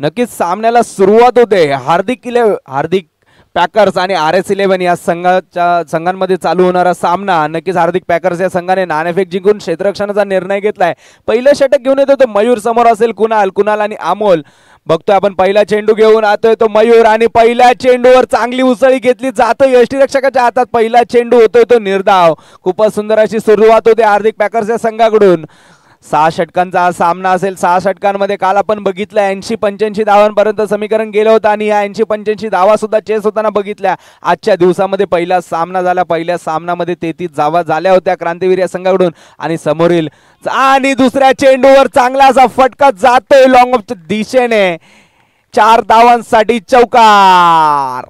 नक्कीच सामन्याला सुरुवात होते हार्दिक पॅकर्स आणि RS11 या संघांमध्ये चालू होणारा सामना. नक्कीच हार्दिक पॅकर्स या संघाने नाणेफेक जिंकून क्षेत्ररक्षणाचा निर्णय घेतलाय. पहिलं षटक घेऊन येतो तो मयूर, समोर असेल कुणाल आणि अमोल. बघतोय आपण पहिला चेंडू घेऊन आतोय तो मयूर आणि पहिल्या चेंडूवर चांगली उसळी घेतली जातो यष्टीरक्षकाच्या हातात. पहिला चेंडू होतोय तो निर्धाव. खूपच सुंदर अशी सुरुवात होते हार्दिक पॅकर्स या संघाकडून. 6 षटकांचा सामना असेल. 6 षटकांमध्ये काल आपण बघितलं 80-85 धावांपर्यंत समीकरण गेलं होतं आणि या 80-85 धावा सुद्धा चेस होताना बघितल्या. आजच्या दिवसामध्ये पहिला सामना झाला. पहिल्या सामन्यामध्ये 33 धावा झाल्या होत्या क्रांतीवीर या संघाकडून आणि समोरील आणि दुसऱ्या चेंडूवर चांगला असा फटका जातोय लॉंग ऑफच्या दिशेने. 4 धावांसाठी चौकार.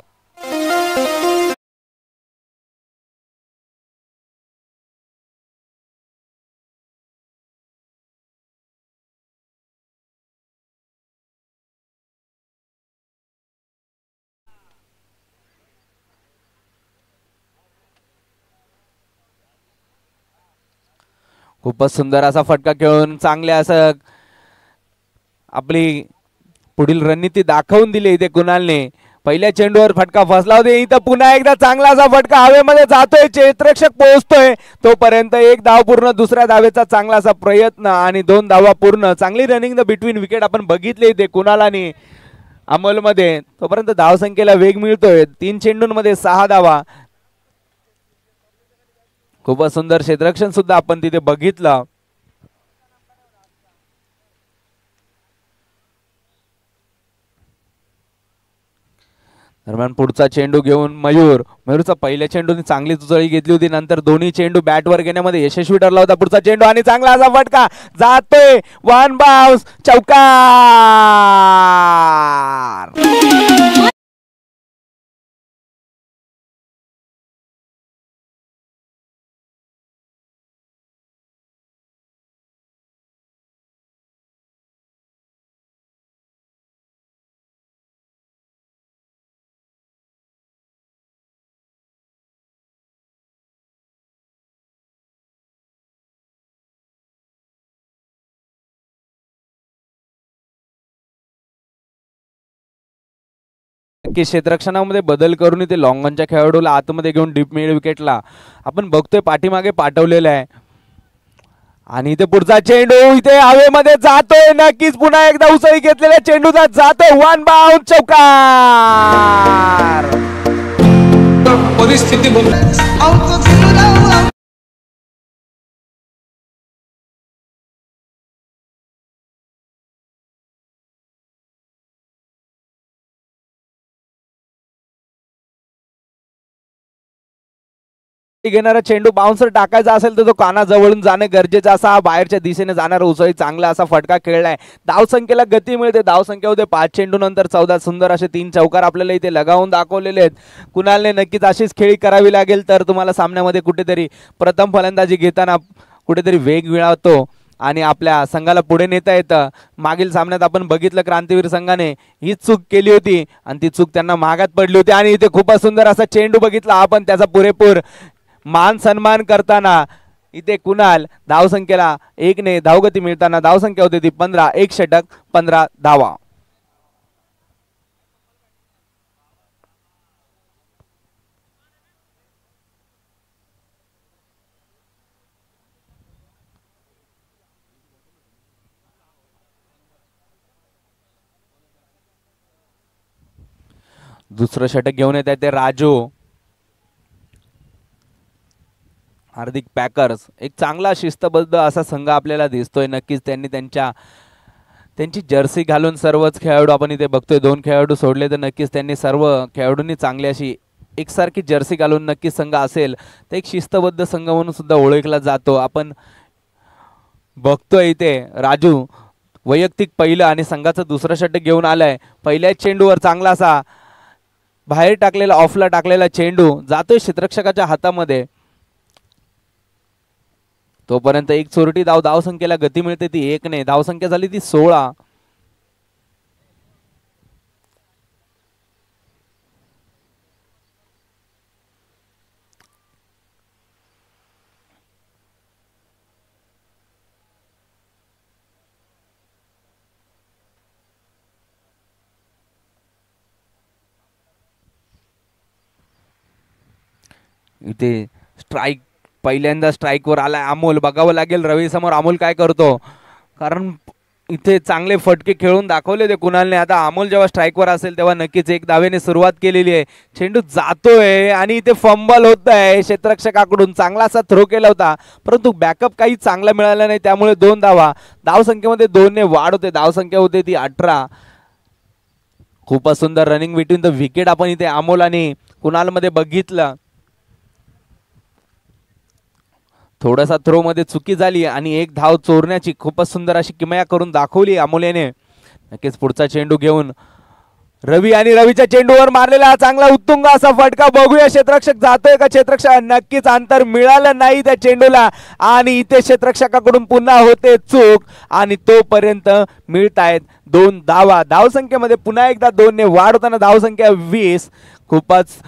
खूपच सुंदर असा फटका खेळून चांगले असं आपली पुढील रणनीती दाखवून दिली इथे कुणालने. पहिल्या चेंडूवर फटका फसला होता. इथं पुन्हा एकदा चांगला असा फटका हवेमध्ये जातोय. क्षेत्ररक्षक पोहोचतोय तोपर्यंत एक धाव पूर्ण. दुसऱ्या धावेचा चांगला असा प्रयत्न आणि 2 धावा पूर्ण. चांगली रनिंग द बिटवीन विकेट आपण बघितले इथे कुणाल आणि अमोलमध्ये. तोपर्यंत धावसंख्येला वेग मिळतोय. 3 चेंडूंमध्ये 6 धावा. खूप सुंदर क्षेत्ररक्षण सुद्धा आपण तिथे बघितलं. दरम्यान पुढचा चेंडू घेऊन मयूरचा पहिल्या चेंडूने चांगली उचळी घेतली होती. नंतर दोन्ही चेंडू बॅटवर घेण्यामध्ये यशस्वी ठरला होता. पुढचा चेंडू आणि चांगला असा फटका जातोय. 1 बाउन्स चौकार. की क्षेत्ररक्षणामध्ये बदल करून इथे लॉंगॉनच्या खेळाडूला आतमध्ये घेऊन डीप मिड विकेटला आपण बघतोय पाठीमागे पाठवलेलं आहे आणि इथे पुढचा चेंडू इथे हवेमध्ये जातोय. नक्कीच पुन्हा एकदा उसळी घेतलेल्या चेंडूचा जातोय. 1 बाउन्स चौकार. परिस्थिती घेणारा चेंडू बाउन्सर टाकायचा असेल तर तो कानाजवळून जाणे गरजेचं. असा हा बाहेरच्या दिशेने जाणारा उसळी चांगला असा फटका खेळलाय. धावसंख्येला गती मिळते. धावसंख्या होते 5 चेंडू नंतर 14. सुंदर असे 3 चौकार आपल्याला इथे लगावून दाखवलेले आहेत. कुणालने नक्कीच अशीच खेळी करावी लागेल तर तुम्हाला सामन्यामध्ये कुठेतरी प्रथम फलंदाजी घेताना कुठेतरी वेग मिळवतो आणि आपल्या संघाला पुढे नेता येतं. मागील सामन्यात आपण बघितलं क्रांतीवीर संघाने ही चूक केली होती आणि ती चूक त्यांना महागात पडली होती. आणि इथे खूपच सुंदर असा चेंडू बघितला आपण. त्याचा पुरेपूर मान सन्मान करताना इथे कुणाल धावसंख्येला 1 ने धावगती मिळताना धावसंख्या होती ती 15. 1 षटक 15 धावा. दुसरं षटक घेऊन येत आहे ते राजू. हार्दिक पॅकर्स एक चांगला शिस्तबद्ध असा संघ आपल्याला दिसतोय. नक्कीच त्यांनी त्यांची जर्सी घालून सर्वच खेळाडू आपण इथे बघतोय. 2 खेळाडू सोडले तर नक्कीच त्यांनी सर्व खेळाडूंनी चांगली अशी एकसारखी जर्सी घालून नक्कीच संघ असेल तर एक शिस्तबद्ध संघ म्हणून सुद्धा ओळखला जातो. आपण बघतोय इथे राजू वैयक्तिक पहिलं आणि संघाचं दुसरं षटक घेऊन आलाय. पहिल्याच चेंडूवर चांगला असा बाहेर टाकलेला ऑफला टाकलेला चेंडू जातोय क्षेत्ररक्षकाच्या हातामध्ये. तोपर्यंत एक चोरटी धाव. धावसंख्येला गती मिळते ती 1 ने. धावसंख्या झाली ती 16. इथे स्ट्राईक पहिल्यांदा स्ट्राईकवर आला अमोल. बघावं लागेल रवीसमोर अमोल काय करतो, कारण इथे चांगले फटके खेळून दाखवले ते कुणालने. आता अमोल जेव्हा स्ट्राईकवर असेल तेव्हा नक्कीच एक दावेने सुरुवात केलेली आहे. चेंडू जातोय आणि इथे फंबल होत आहे क्षेत्ररक्षकाकडून. चांगला असा थ्रो केला होता परंतु बॅकअप काही चांगला मिळाला नाही, त्यामुळे दोन धावा. धावसंख्येमध्ये 2 ने वाढ होते. धावसंख्या होते ती 18. खूपच सुंदर रनिंग बिटवीन द विकेट आपण इथे अमोल आणि कुणालमध्ये बघितलं. थोडासा थ्रो मध्ये चुकी झाली आणि एक धाव चोरण्याची खूपच सुंदर अशी किमया करून दाखवली अमोलेने. नक्कीच पुढचा चेंडू घेऊन रवी, आणि रवीच्या चेंडूवर मारलेला चांगला उत्तुंग असा फटका. बघूया क्षेत्ररक्षक जातोय का. क्षेत्ररक्षक नक्कीच अंतर मिळालं नाही त्या चेंडूला आणि इथे क्षेत्ररक्षकाकडून पुन्हा होते चूक आणि तोपर्यंत मिळत आहेत 2 धावा. धावसंख्येमध्ये पुन्हा एकदा 2 ने वाढ होताना धावसंख्या 20. खूपच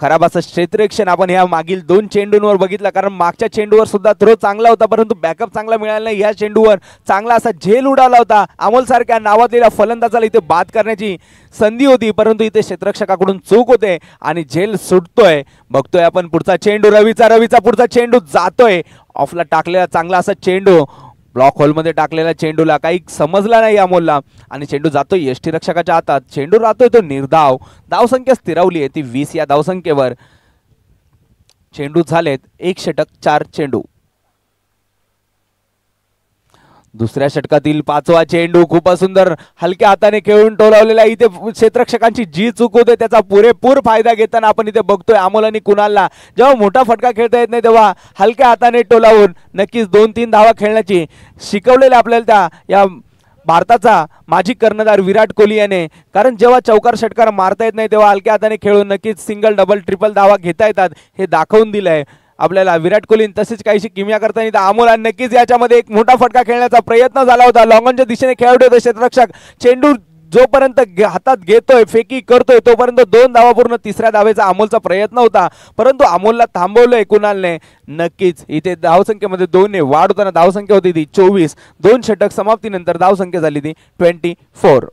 खराब असं क्षेत्ररक्षण आपण या मागील 2 चेंडूंवर बघितला, कारण मागच्या चेंडूवर सुद्धा थ्रो चांगला होता परंतु बॅकअप चांगला मिळाला नाही. या चेंडूवर चांगला असा झेल उडाला होता. अमोलसारख्या नावाजलेल्या फलंदाजाला इथे बाद करण्याची संधी होती परंतु इथे क्षेत्ररक्षकाकडून चूक होते आणि झेल सुटतोय. बघतोय आपण पुढचा चेंडू रवीचा पुढचा चेंडू जातोय. ऑफला टाकलेला चांगला असा चेंडू, ब्लॉक होलमध्ये टाकलेला चेंडूला काही समजला नाही अमोलला आणि चेंडू जातोय यष्टीरक्षकाच्या हातात. चेंडू राहतोय तो निर्धाव. धावसंख्या स्थिरावली आहे ती 20. या धावसंख्येवर चेंडू झालेत 1 षटक 4 चेंडू. दुसऱ्या षटकातील 5वा चेंडू खूपच सुंदर हलक्या हाताने खेळून टोलावलेला. इथे क्षेत्ररक्षकांची जी चूक होते त्याचा पुरेपूर फायदा घेताना आपण इथे बघतोय अमोल आणि कुणालला. जेव्हा मोठा फटका खेळता येत नाही तेव्हा हलक्या हाताने टोलावून नक्कीच 2-3 धावा खेळण्याची शिकवलेलं आपल्याला त्या या भारताचा माजी कर्णधार विराट कोहली याने. कारण जेव्हा चौकार षटकार मारता येत नाही तेव्हा हलक्या हाताने खेळून नक्कीच सिंगल डबल ट्रिपल धावा घेता येतात हे दाखवून दिलं आहे आपल्याला विराट कोहली. तसेच काहीशी किमया करता येईल. अमोलला नक्कीच याच्यामध्ये एक मोठा फटका खेळण्याचा प्रयत्न झाला होता. लॉंगॉनच्या दिशेने खेळाडू होते क्षेत्ररक्षक. चेंडू जोपर्यंत हातात घेतोय फेकी करतोय तोपर्यंत 2 धावा पूर्ण. तिसऱ्या धावेचा अमोलचा प्रयत्न होता परंतु अमोलला थांबवलंय कुणालने. नक्कीच इथे धावसंख्येमध्ये 2 ने वाढ होताना धावसंख्या होती ती 24. 2 षटक समाप्तीनंतर धावसंख्या झाली ती 24.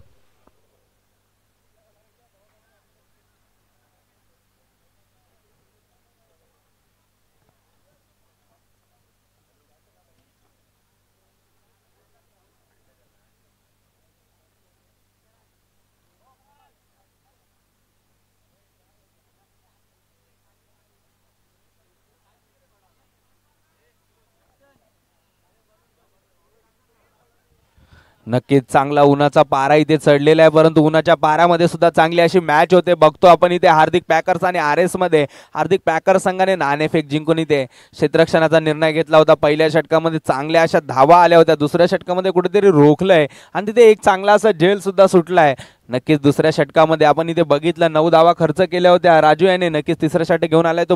नक्कीच चांगला उन्हाचा पारा इथे चढलेला आहे परंतु उन्हाच्या पारामध्ये सुद्धा चांगली अशी मॅच होते. बघतो आपण इथे हार्दिक पॅकर्स आणि RS मध्ये हार्दिक पॅकर्स संघाने नाणेफेक जिंकून इथे क्षेत्ररक्षणाचा निर्णय घेतला होता. पहिल्या षटकामध्ये चांगल्या अशा धावा आल्या होत्या. दुसऱ्या षटकामध्ये कुठेतरी रोखलंय आणि तिथे एक चांगला असा झेल सुद्धा सुटला आहे. नक्कीच दुसऱ्या षटकामध्ये आपण इथे बघितलं 9 धावा खर्च केल्या होत्या राजू याने. नक्कीच तिसरा षटक घेऊन आलाय तो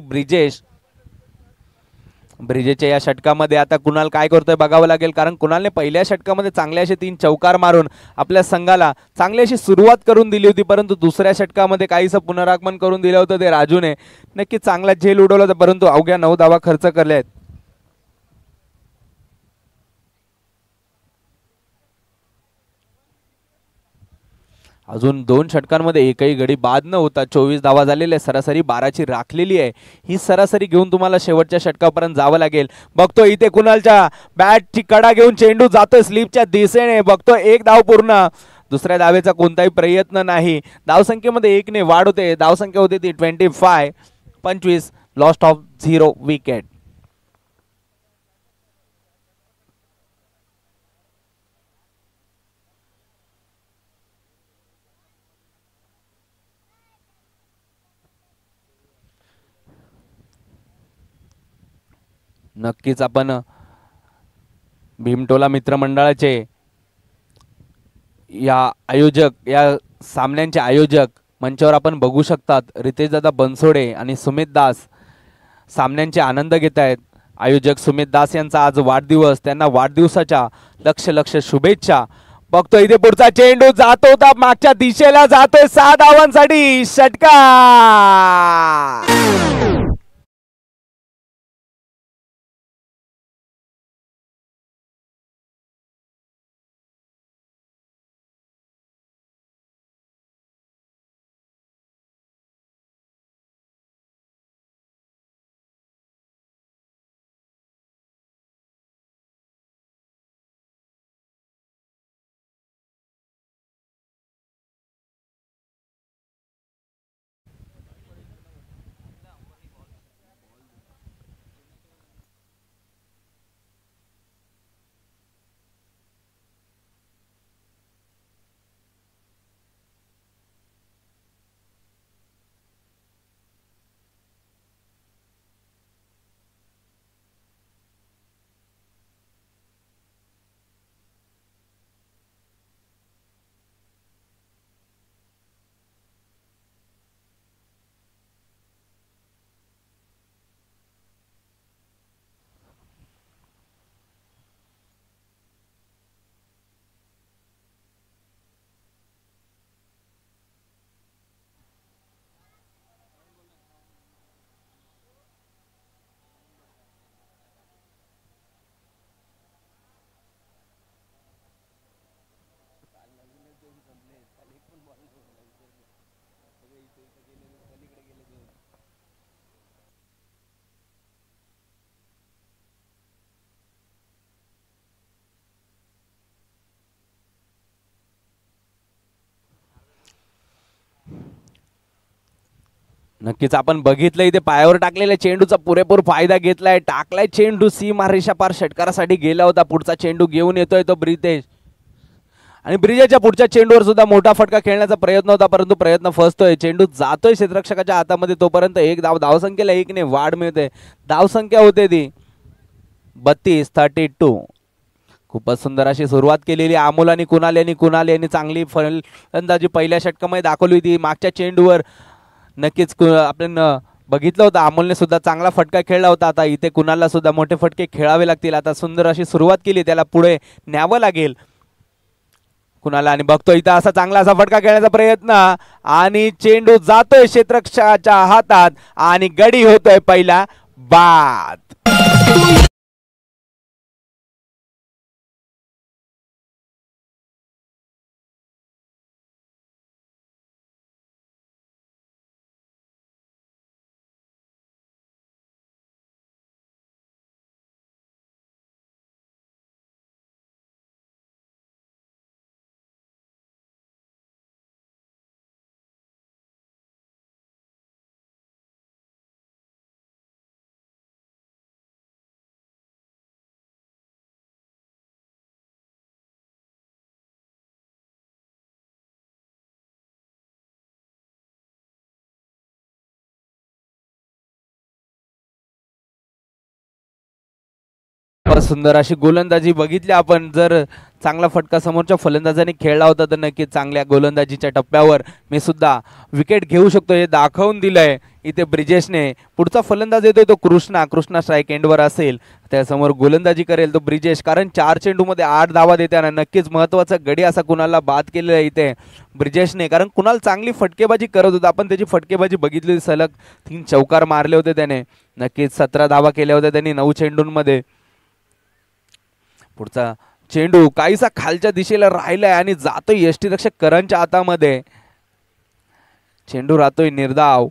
ब्रिजेशच्या या षटकामध्ये आता कुणाल काय करतोय बघावं लागेल, कारण कुणालने पहिल्या षटकामध्ये चांगले असे 3 चौकार मारून आपल्या संघाला चांगली अशी सुरुवात करून दिली होती परंतु दुसऱ्या षटकामध्ये काहीसं पुनरागमन करून दिलं होतं ते राजूने. नक्कीच चांगला झेल उडवला होता परंतु अवघ्या 9 धावा खर्च केल्या आहेत. अजून 2 षटकांमध्ये एकही गडी बाद न होता 24 धावा झालेल्या आहे. सरासरी 12ची राखलेली आहे. ही सरासरी घेऊन तुम्हाला शेवटच्या षटकापर्यंत जावं लागेल. बघतो इथे कुणालच्या बॅटची कडा घेऊन चेंडू जातोय स्लीपच्या दिशेने. बघतो 1 धाव पूर्ण. दुसऱ्या धावेचा कोणताही प्रयत्न नाही. धावसंख्येमध्ये 1 ने वाढ होते. धावसंख्या होती ती 25. 25 लॉस्ट ऑफ 0 विकेट. नक्कीच आपण भीमटोला मित्रमंडळाचे या आयोजक या सामन्यांचे आयोजक मंचावर आपण बघू शकतात रितेशदादा बनसोडे आणि सुमित दास सामन्यांचे आनंद घेत आहेत. आयोजक सुमित दास यांचा आज वाढदिवस. त्यांना वाढदिवसाच्या लक्ष शुभेच्छा. बघतो इथे पुढचा चेंडू जातो होता मागच्या दिशेला जातोय 6 धावांसाठी षटकार. नक्कीच आपण बघितलं इथे पायावर टाकलेला चेंडूचा पुरेपूर फायदा घेतलाय, टाकलाय चेंडू सीमा रेषा पार षटकारासाठी गेला होता, पुढचा चेंडू घेऊन येतोय तो ब्रिजेश, आणि ब्रिजेशच्या पुढच्या चेंडूवर सुद्धा मोठा फटका खेळण्याचा प्रयत्न होता परंतु प्रयत्न फसतोय, चेंडू जातोय क्षेत्ररक्षकाच्या हातामध्ये, तोपर्यंत एक धाव धावसंख्येला एकने वाढ मिळते, धावसंख्या होते ती 32-32. खूपच सुंदर अशी सुरुवात केलेली अमोल आणि कुणाल यांनी, कुणाल यांनी चांगली फलंदाजी पहिल्या षटकामध्ये दाखवली होती मागच्या चेंडूवर, नक्कीच आपण बघितलं होतं अमोलने सुद्धा चांगला फटका खेळला होता, आता इथे कुणालला सुद्धा मोठे फटके खेळावे लागतील, आता सुंदर अशी सुरुवात केली त्याला पुढे न्यावं लागेल कुणाला, आणि बघतो इथं असा चांगला असा फटका खेळण्याचा प्रयत्न आणि चेंडू जातोय क्षेत्ररक्षकाच्या हातात आणि गडी होतोय पहिला बाद. सुंदर अशी गोलंदाजी बघितली आपण, जर चांगला फटका समोरच्या फलंदाजाने खेळला होता तर नक्कीच चांगल्या गोलंदाजीच्या टप्प्यावर मी सुद्धा विकेट घेऊ शकतो हे दाखवून दिलंय इथे ब्रिजेशने. पुढचा फलंदाज येतोय तो कृष्णा, कृष्णा स्ट्राईक एंडवर असेल, त्यासमोर गोलंदाजी करेल तो ब्रिजेश, कारण 4 चेंडूमध्ये 8 धावा देताना नक्कीच महत्त्वाचा गडी असा कुणाला बाद केलेला आहे इथे ब्रिजेशने, कारण कुणाल चांगली फटकेबाजी करत होता, आपण त्याची फटकेबाजी बघितली होती, सलग 3 चौकार मारले होते त्याने, नक्कीच 17 धावा केल्या होत्या त्यांनी 9 चेंडूंमध्ये. पुढचा चेंडू काहीसा खालच्या दिशेला राहिलाय आणि जातोय यष्टीरक्षक करणच्या हातामध्ये, चेंडू राहतोय निर्धाव.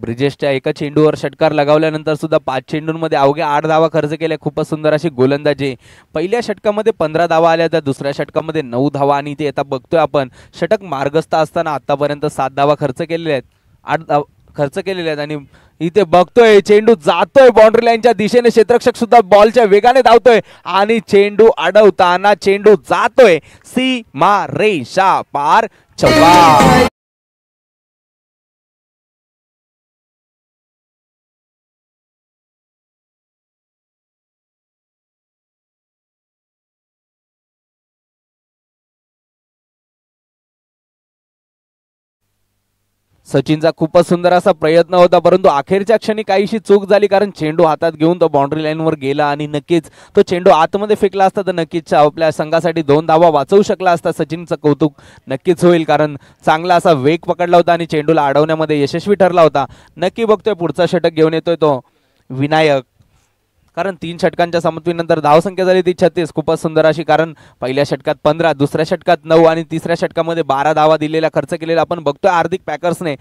ब्रिजेशच्या एका चेंडूवर षटकार लगावल्यानंतर सुद्धा 5 चेंडूंमध्ये अवघ्या 8 धावा खर्च केल्या. खूपच सुंदर अशी गोलंदाजी, पहिल्या षटकामध्ये 15 धावा आल्या तर दुसऱ्या षटकामध्ये 9 धावा, आणि ते आता बघतोय आपण षटक मार्गस्थ असताना आतापर्यंत 7 धावा खर्च केलेल्या आहेत, 8 धावा खर्च केलेले आहेत, आणि इथे बघतोय चेंडू जातोय बाउंड्री लाईनच्या दिशेने, क्षेत्ररक्षक सुद्धा बॉलच्या वेगाने धावतोय आणि चेंडू अडवताना चेंडू जातोय सीमा रेषा पार 54. सचिनचा खूपच सुंदर असा प्रयत्न होता परंतु अखेरच्या क्षणी काहीशी चूक झाली, कारण चेंडू हातात घेऊन तो बाउंड्री लाईनवर गेला आणि नक्कीच तो चेंडू आतमध्ये फेकला असता तर नक्कीच आपल्या संघासाठी 2 धावा वाचवू शकला असता. सचिनचं कौतुक नक्कीच होईल, कारण चांगला असा वेग पकडला होता आणि चेंडूला अडवण्यामध्ये यशस्वी ठरला होता. नक्की बघतोय पुढचा षटक घेऊन येतोय तो विनायक, कारण 3 षटकांच्या समत्वीनंतर धावसंख्या झाली ती 36. खूपच सुंदर अशी, कारण पहिल्या षटकात 15, दुसऱ्या षटकात 9 आणि तिसऱ्या षटकामध्ये 12 धावा दिलेला खर्च केलेला आपण बघतोय. हार्दिक पॅकर्सने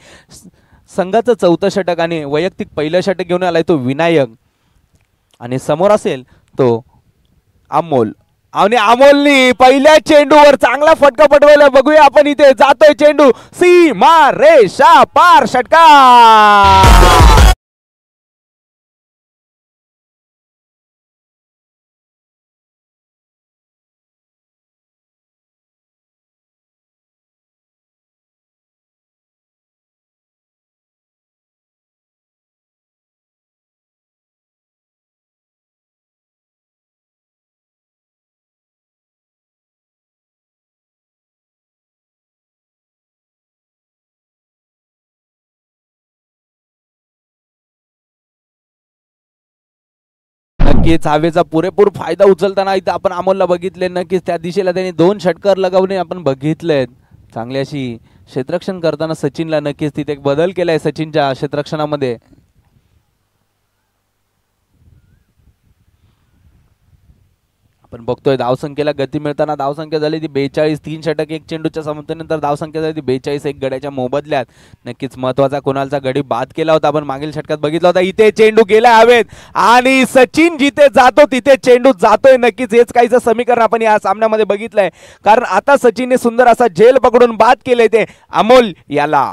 संघाचं 4थं षटक आणि वैयक्तिक पहिलं षटक घेऊन आलाय तो विनायक, आणि समोर असेल तो अमोल, आणि अमोलनी पहिल्या चेंडूवर चांगला फटका पटवायला बघूया आपण. इथे जातोय चेंडू सीमा रेषा पार षटकार. नक्कीच हवेचा पुरेपूर फायदा उचलताना इथं आपण अमोलला बघितले, नक्कीच त्या दिशेला त्यांनी 2 षटकार लगावणे आपण बघितलेत. चांगली अशी क्षेत्ररक्षण करताना सचिनला नक्कीच तिथे एक बदल केलाय सचिनच्या क्षेत्ररक्षणामध्ये. आपण बघतोय धावसंख्येला गती मिळताना धावसंख्या झाली ती 42. 3 षटक 1 चेंडूच्या समतेनंतर धावसंख्या झाली ती 42. 1 गड्याच्या मोबदल्यात नक्कीच महत्वाचा कुणालचा गडी बाद केला होता आपण मागील षटकात बघितला होता. इथे चेंडू गेला हवेत आणि सचिन जिथे जातो तिथे चेंडू जातोय. नक्कीच हेच काहीचं समीकरण आपण या सामन्यामध्ये बघितलंय, कारण आता सचिनने सुंदर असा झेल पकडून बाद केले ते अमोल याला.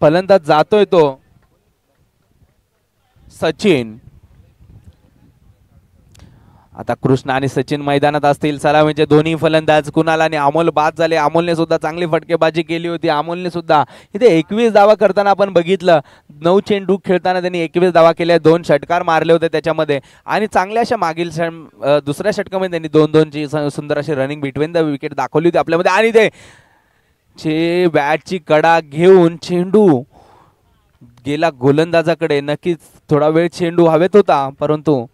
फलंदाज जातोय तो सचिन। आता कृष्ण आणि सचिन मैदानात असतील। सलामीचे दोन्ही फलंदाज कुणाल आणि अमोल बाद झाले। अमोलने सुद्धा चांगली फटकेबाजी केली होती। अमोलने सुद्धा इथे 21 धावा करताना आपण बघितलं। 9 चेंडू खेळताना त्यांनी 21 धावा केल्या, 2 षटकार मारले होते त्याच्यामध्ये, आणि चांगल्या अशा मागील दुसऱ्या षटकामध्ये त्यांनी 2-2 ची सुंदर अशी रनिंग बिटवीन द विकेट दाखवली होती आपल्यामध्ये, आणि ते चे बॅटची कडा घेऊन चेंडू गेला गोलंदाजाकडे। नक्कीच थोडा वेळ चेंडू हवेत होता, परंतु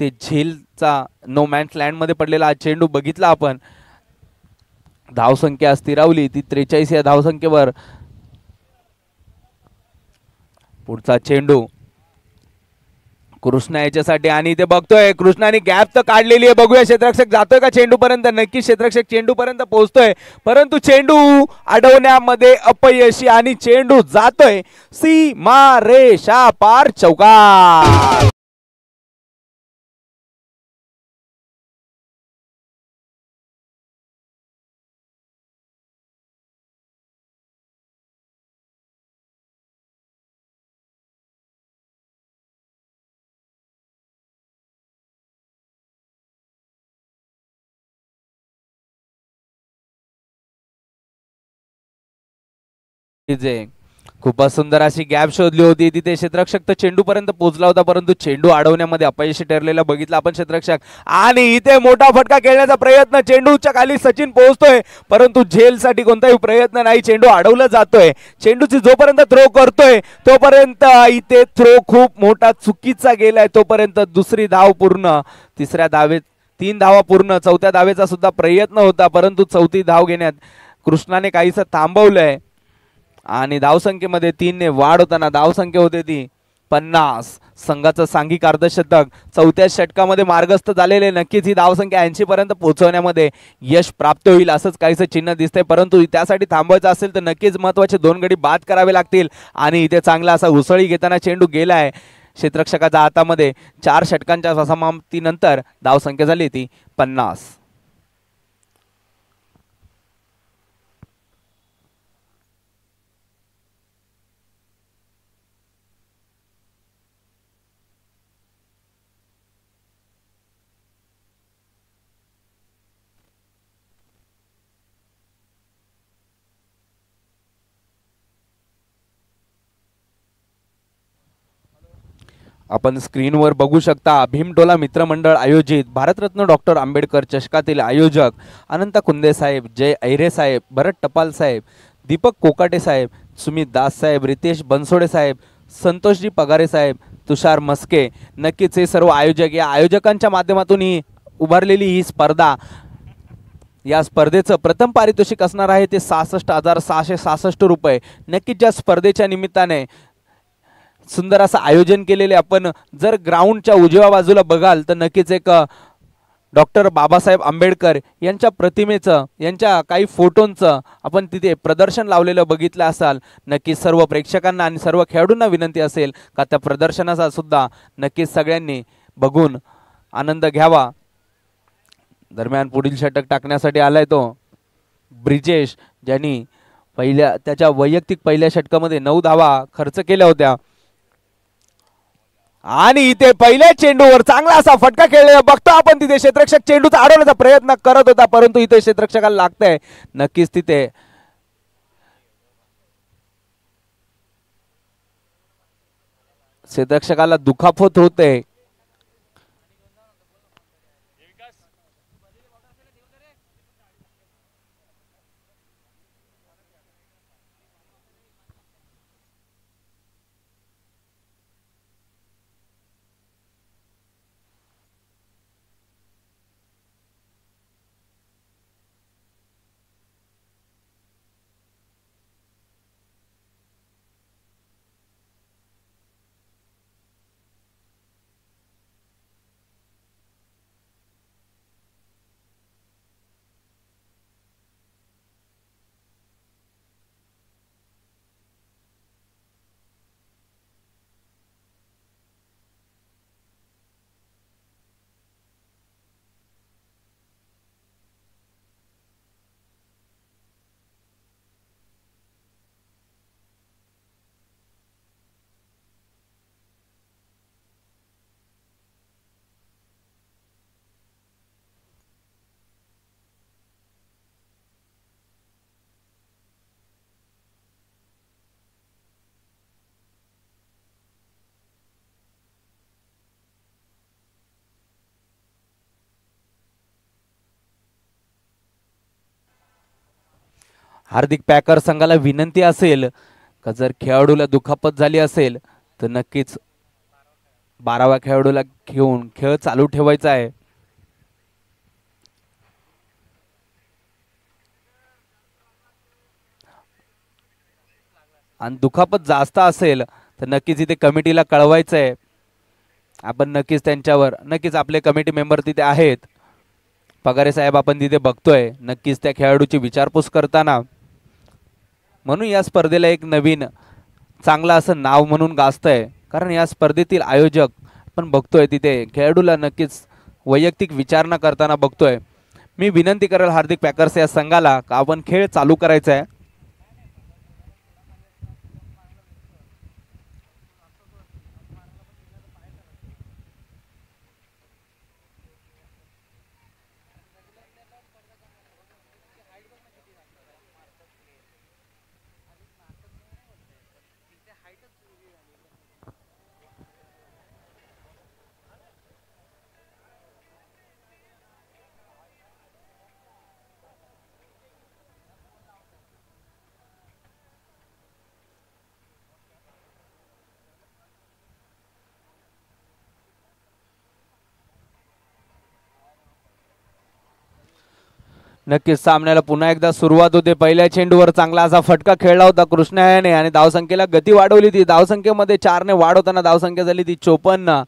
ते झेलचा नो मॅन्स लँडमध्ये पडलेला चेंडू बघितला आपण। धावसंख्या स्थिरावली ती 43 या धावसंख्येवर। पुढचा चेंडू कृष्णा याच्यासाठी, आणि ते बघतोय कृष्णाने गॅप तर काढलेली आहे। बघूया क्षेत्ररक्षक जातोय का चेंडूपर्यंत। नक्की क्षेत्ररक्षक चेंडूपर्यंत पोहोचतोय, परंतु चेंडू अडवण्यामध्ये अपयशी, आणि चेंडू जातोय सीमा रेषा पार चौकार। खूपच सुंदर अशी गॅप शोधली होती तिथे। क्षेत्ररक्षक तर चेंडूपर्यंत पोहोचला होता, परंतु चेंडू अडवण्यामध्ये अपयशी ठरलेला बघितला आपण क्षेत्ररक्षक, आणि इथे मोठा फटका खेळण्याचा प्रयत्न। चेंडूच्या खाली सचिन पोहोचतोय, परंतु झेलसाठी कोणताही प्रयत्न नाही। चेंडू अडवला जातोय। चेंडूची जोपर्यंत थ्रो करतोय तोपर्यंत इथे थ्रो खूप मोठा चुकीचा गेलाय। तोपर्यंत दुसरी धाव पूर्ण, तिसऱ्या धावेत 3 धावा पूर्ण, चौथ्या धावेचा सुद्धा प्रयत्न होता, परंतु चौथी धाव घेण्यात कृष्णाने काहीसं थांबवलंय, आणि धावसंख्येमध्ये 3 ने वाढ होताना धावसंख्या होते ती 50। संघाचं सांघिक अर्धशतक चौथ्या षटकामध्ये मार्गस्थ झालेले। नक्कीच ही धावसंख्या 80 पर्यंत पोहोचवण्यामध्ये यश प्राप्त होईल असंच काहीसं चिन्ह दिसतंय, परंतु त्यासाठी थांबवायचं असेल तर नक्कीच महत्त्वाचे 2 गडी बाद करावे लागतील। आणि इथे चांगला असा उसळी घेताना चेंडू गेलाय क्षेत्ररक्षकाच्या हातामध्ये। 4 षटकांच्या समाप्तीनंतर धावसंख्या झाली ती 50। आपण स्क्रीनवर बघू शकता भीमटोला मित्रमंडळ आयोजित भारतरत्न डॉक्टर आंबेडकर चषकातील आयोजक अनंत कुंदे साहेब, जय ऐरे साहेब, भरत टपाल साहेब, दीपक कोकाटे साहेब, सुमित दास साहेब, रितेश बनसोडे साहेब, संतोषजी पगारे साहेब, तुषार मस्के। नक्कीच हे सर्व आयोजक, या आयोजकांच्या माध्यमातून ही उभारलेली ही स्पर्धा, या स्पर्धेचं प्रथम पारितोषिक असणार आहे ते 66,666 रुपये। नक्कीच ज्या स्पर्धेच्या निमित्ताने सुंदर असं आयोजन केलेले आपण जर ग्राउंडच्या उजव्या बाजूला बघाल तर नक्कीच एक डॉक्टर बाबासाहेब आंबेडकर यांच्या प्रतिमेचं, यांच्या काही फोटोंचं आपण तिथे प्रदर्शन लावलेलं बघितलं असाल। नक्कीच सर्व प्रेक्षकांना आणि सर्व खेळाडूंना विनंती असेल का त्या प्रदर्शनाचा सुद्धा नक्कीच सगळ्यांनी बघून आनंद घ्यावा। दरम्यान पुढील षटक टाकण्यासाठी आलाय तो ब्रिजेश, ज्यांनी त्याच्या वैयक्तिक पहिल्या षटकामध्ये 9 धावा खर्च केल्या होत्या, आणि इथे पहिल्या चेंडूवर चांगला असा फटका खेळलेला बघतो आपण। तिथे क्षेत्ररक्षक चेंडूचा अडवण्याचा प्रयत्न करत होता, परंतु इथे क्षेत्ररक्षकाला लागतंय। नक्कीच तिथे क्षेत्ररक्षकाला दुखापत होते। हार्दिक पॅकर संघाला विनंती असेल का जर खेळाडूला दुखापत झाली असेल तर नक्कीच 12व्या खेळाडूला घेऊन खेळ चालू ठेवायचा आहे. आणि दुखापत जास्त असेल तर नक्कीच इथे कमिटीला कळवायचं आहे. आपण नक्कीच त्यांच्यावर नक्कीच आपले कमिटी मेंबर तिथे आहेत पगारे साहेब आपण तिथे बघतोय नक्कीच त्या खेळाडूची विचारपूस करताना. म्हणून या स्पर्धेला एक नवीन चांगला असं नाव म्हणून गाजतंय कारण या स्पर्धेतील आयोजक पण बघतोय तिथे खेळाडूला नक्कीच वैयक्तिक विचारणा करताना बघतोय. मी विनंती करेल हार्दिक पॅकर्स या संघाला का आपण खेळ चालू करायचा आहे. नक्कीच सामन्याला पुन्हा एकदा सुरुवात होते. पहिल्या चेंडूवर चांगला असा फटका खेळला होता कृष्णा याने आणि धावसंख्येला गती वाढवली. ती धावसंख्येमध्ये 4 ने वाढ होताना धावसंख्या झाली ती 54.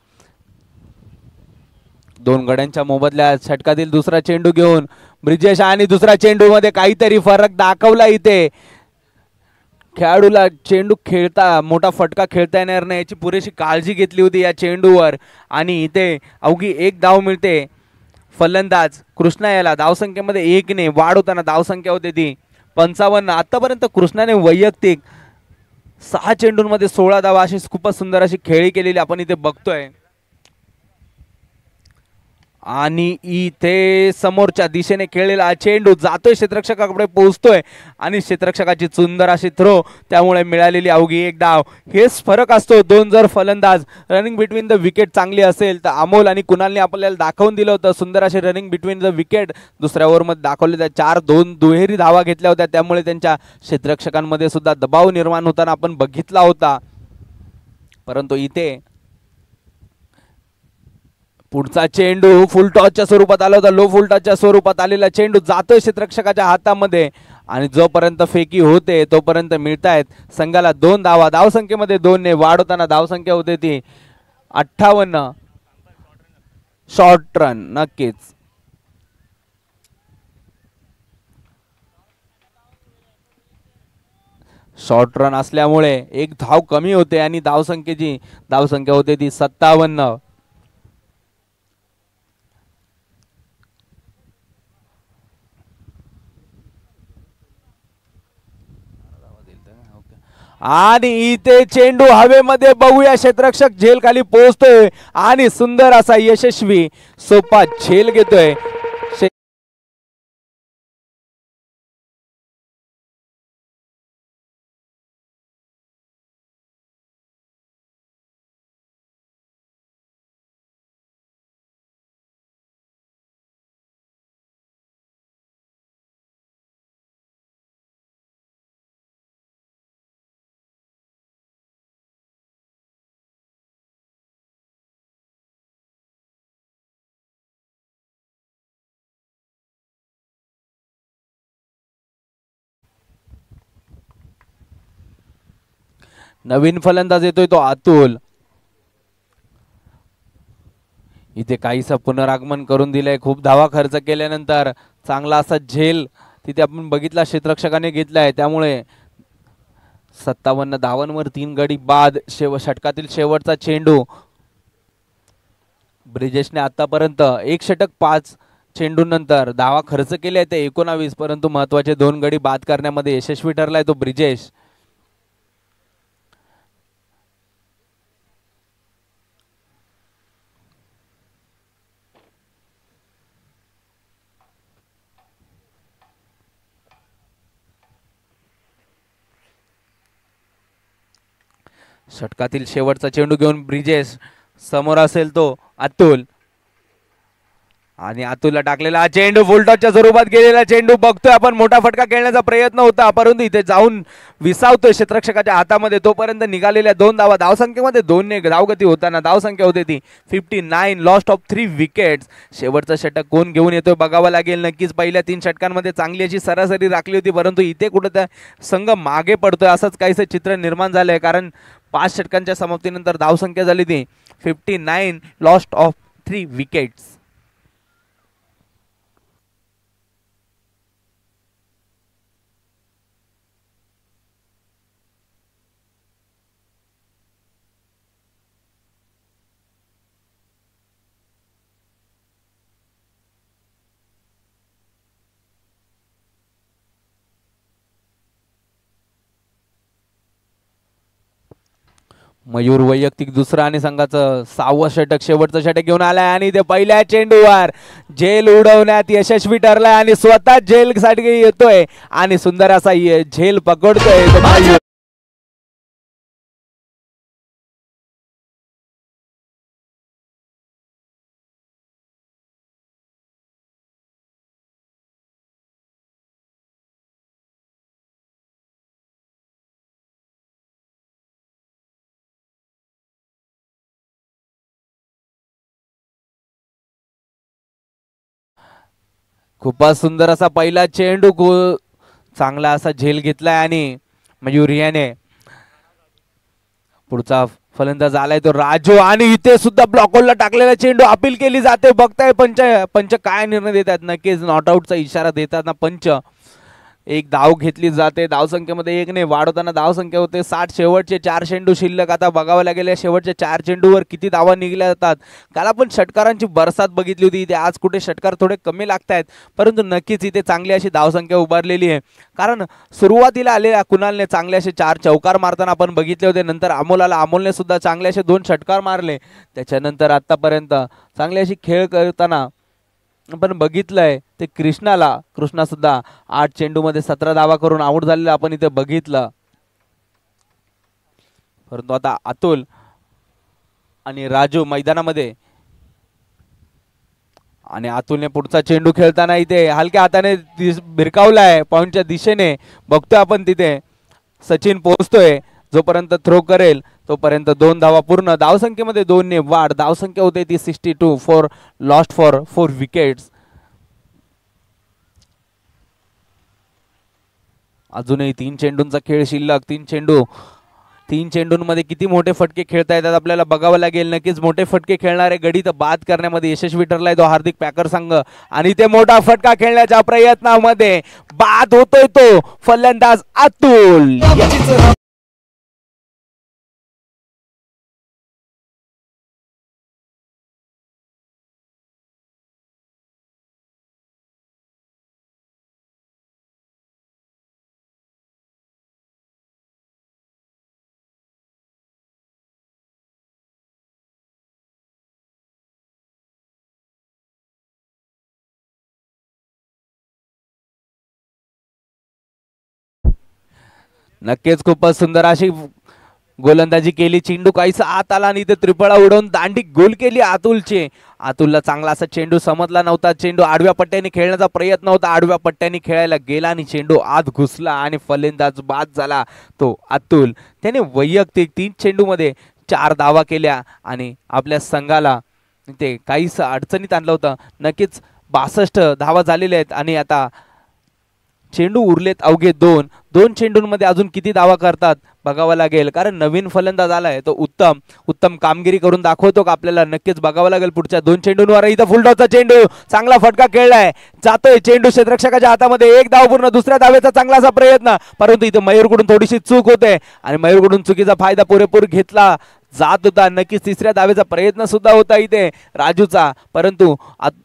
2 गड्यांच्या मोबदल्यात षटकातील दुसरा चेंडू घेऊन ब्रिजेश आणि दुसऱ्या चेंडूमध्ये काहीतरी फरक दाखवला. इथे खेळाडूला चेंडू खेळता मोठा फटका खेळता येणार नाही याची पुरेशी काळजी घेतली होती या चेंडूवर आणि इथे अवघी 1 धाव मिळते. फलंदाज कृष्णा याला धावसंख्येमध्ये 1 ने वाढ होताना धावसंख्या होते ती 55. आतापर्यंत कृष्णाने वैयक्तिक 6 चेंडूंमध्ये 16 धावा अशी खूपच सुंदर अशी खेळी केलेली आपण इथे बघतोय. आणि इथे समोरच्या दिशेने खेळलेला चेंडू जातोय क्षेत्ररक्षकाकडे पोहोचतोय आणि क्षेत्ररक्षकाची सुंदर अशी थ्रो त्यामुळे मिळालेली अवघी 1 धाव. हेच फरक असतो. 2 जर फलंदाज रनिंग बिटवीन द विकेट चांगली असेल तर अमोल आणि कुणालने आपल्याला दाखवून दिलं होतं सुंदर असे रनिंग बिटवीन द विकेट दुसऱ्या ओव्हरमध्ये दाखवले त्या 4-2 दुहेरी धावा घेतल्या होत्या त्यामुळे त्यांच्या क्षेत्ररक्षकांमध्ये सुद्धा दबाव निर्माण होताना आपण बघितला होता. परंतु इथे पुढचा चेंडू फुल टॉचच्या स्वरूपात आला होता. लो फुल टॉचच्या स्वरूपात आलेला चेंडू जातोय क्षेत्ररक्षकाच्या हातामध्ये आणि जोपर्यंत फेकी होते तोपर्यंत मिळतायत संघाला 2 धावा. धावसंख्येमध्ये 2 ने वाढ होताना धावसंख्या होते ती 58. शॉर्ट रन नक्कीच शॉर्ट रन असल्यामुळे 1 धाव कमी होते आणि धावसंख्या होते ती 57. आणि इथे चेंडू हवेमध्ये बघूया क्षेत्ररक्षक झेल खाली पोहोचतोय आणि सुंदर असा यशस्वी सोपा झेल घेतोय. नवीन फलंदाज येतोय तो अतुल. इथे काहीसा पुनरागमन करून दिलंय. खूप धावा खर्च केल्यानंतर चांगला असा झेल तिथे आपण बघितला क्षेत्ररक्षकाने घेतलाय त्यामुळे 57 धावांवर 3 गडी बाद. षटकातील शेवटचा चेंडू ब्रिजेशने आतापर्यंत 1 षटक 5 चेंडूनंतर धावा खर्च केल्या ते 19 परंतु महत्वाचे 2 गडी बाद करण्यामध्ये यशस्वी ठरलाय तो ब्रिजेश. षटकातील शेवटचा चेंडू घेऊन ब्रिजेश समोर असेल तो अतुल आणि आतूला टाकलेला चेंडू फुल टॉचच्या स्वरूपात गेलेला चेंडू बघतोय आपण, मोठा फटका खेळण्याचा प्रयत्न होता परंतु इथे जाऊन विसावतोय क्षेत्ररक्षकाच्या हातामध्ये। तोपर्यंत निघालेल्या दोन धावा, धावसंख्येमध्ये दोनने धावगती होताना धावसंख्या होती ती 59, लॉस्ट ऑफ 3 विकेट्स। शेवटचं षटक कोण घेऊन येतोय बघावं लागेल नक्कीच। पहिल्या 3 षटकांमध्ये चांगली अशी सरासरी राखली होती परंतु इथे कुठेतरी संघ मागे पडतोय असंच काहीसे चित्र निर्माण झालंय, कारण 5 षटकांच्या समाप्तीनंतर धावसंख्या झाली ती 59, लॉस्ट ऑफ 3 विकेट्स। मयूर वैयक्तिक दुसरा आणि संघाचं 6वं षटक, शेवटचं षटक घेऊन आलाय आणि इथे पहिल्या चेंडूवर झेल उडवण्यात यशस्वी ठरलाय आणि स्वतः झेल साठी येतोय आणि सुंदर असा झेल पकडतोय मयूर। खूपच सुंदर असा पहिला चेंडू चांगला असा झेल घेतलाय आणि मयूर याने पुढचा फलंदाज आलाय तो राजू आणि इथे सुद्धा ब्लॉकला टाकलेला चेंडू अपील केली जाते। बघताय पंच काय निर्णय देतात, नक्कीच नॉट आउटचा इशारा देतात ना पंच। एक धाव घेतली जाते, धावसंख्येमध्ये 1 ने वाढवताना धावसंख्या होते 60। शेवटचे 4 चेंडू शिल्लक आता बघावं लागेल, शेवटच्या 4 चेंडूवर किती धावा निघल्या जातात। काल आपण षटकारांची बरसात बघितली होती, इथे आज कुठे षटकार थोडे कमी लागत आहेत परंतु नक्कीच इथे चांगली अशी धावसंख्या उभारलेली आहे, कारण सुरुवातीला आलेल्या कुणालने चांगले असे 4 चौकार मारताना आपण बघितले होते, नंतर अमोल आला, अमोलने सुद्धा चांगले असे 2 षटकार मारले, त्याच्यानंतर आतापर्यंत चांगले अशी खेळ करताना आपण बघितलंय ते कृष्णाला, कृष्णा सुद्धा 8 चेंडूमध्ये 17 धावा करून आउट झालेला आपण इथे बघितलं। परंतु आता अतुल आणि राजू मैदानामध्ये आणि अतुलने पुढचा चेंडू खेळताना इथे हलक्या हाताने भिरकावलाय पॉईंटच्या दिशेने, बघतोय आपण तिथे सचिन पोहोचतोय, जोपर्यंत थ्रो करेल तोपर्यंत 2 धावा पूर्ण, धावसंख्येमध्ये 2 ने वाढ, धावसंख्या होते ती 62, लॉस्ट फॉर 4 विकेट्स। अजूनही 3 चेंडूंचा खेळ शिल्लक, 3 चेंडूंमध्ये किती मोठे फटके खेळता येतात आपल्याला बघावं लागेल नक्कीच। मोठे फटके खेळणारे गडी तर बाद करण्यामध्ये यशस्वी ठरलाय तो हार्दिक पॅकर संघ आणि ते मोठा फटका खेळण्याच्या प्रयत्नामध्ये बाद होतोय तो फलंदाज अतुल। नक्कीच खूपच सुंदर अशी गोलंदाजी केली, चेंडू काहीसा आत आला आणि इथे त्रिपळा उडवून दांडी गोल केली अतुलचे। अतुलला चांगला असा चेंडू समजला नव्हता, चेंडू आडव्या पट्ट्याने खेळण्याचा प्रयत्न होता, आडव्या पट्ट्याने खेळायला गेला आणि चेंडू आत घुसला आणि फलंदाज बाद झाला तो अतुल। त्याने वैयक्तिक 3 चेंडूमध्ये 4 धावा केल्या आणि आपल्या संघाला ते काहीसं अडचणीत आणलं होतं नक्कीच। 62 धावा झालेल्या आहेत आणि आता चेंडू उरलेत अवघे 2 चेंडूंमध्ये अजून किती धावा करतात बघावं लागेल, कारण नवीन फलंदाज आलाय तो उत्तम कामगिरी करून दाखवतो का आपल्याला नक्कीच बघावं लागेल पुढच्या 2 चेंडूंवर। इथं फुलटॉसचा चेंडू चांगला फटका खेळलाय, जातोय चेंडू क्षेत्ररक्षकाच्या हातामध्ये, 1 धाव पूर्ण, दुसऱ्या धावेचा चांगलासा प्रयत्न परंतु इथे मयूरकडून थोडीशी चूक होते आणि मयूरकडून चुकीचा फायदा पुरेपूर घेतला जात होता नक्कीच। तिसऱ्या धावेचा प्रयत्न सुद्धा होता इथे राजूचा परंतु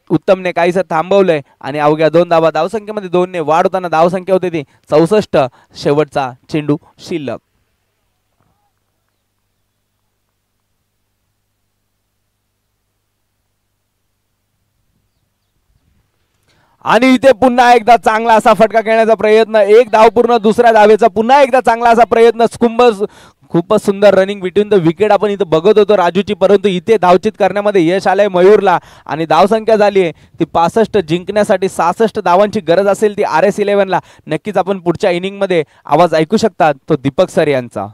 उत्तमने काहीसं थांबवलंय आणि अवघ्या 2 धावा, धावसंख्येमध्ये 2 ने वाढ होताना धावसंख्या होते ती 64, शेवटचा चेंडू शिल्लक। आणि इथे पुन्हा एकदा चांगला असा फटका घेण्याचा प्रयत्न, एक धाव पूर्ण दुसऱ्या धावेचा पुन्हा एकदा चांगला असा प्रयत्न, खूपच सुंदर रनिंग बिटवीन द विकेट आपण इथे बघत होतो राजूची, परंतु इथे धावचीत करण्यामध्ये यश आलंय मयूरला आणि धावसंख्या झाली आहे ती 65, जिंकण्यासाठी 66 धावांची गरज असेल ती RS11ला. नक्कीच आपण पुढच्या इनिंगमध्ये आवाज ऐकू शकता तो दीपक सर यांचा.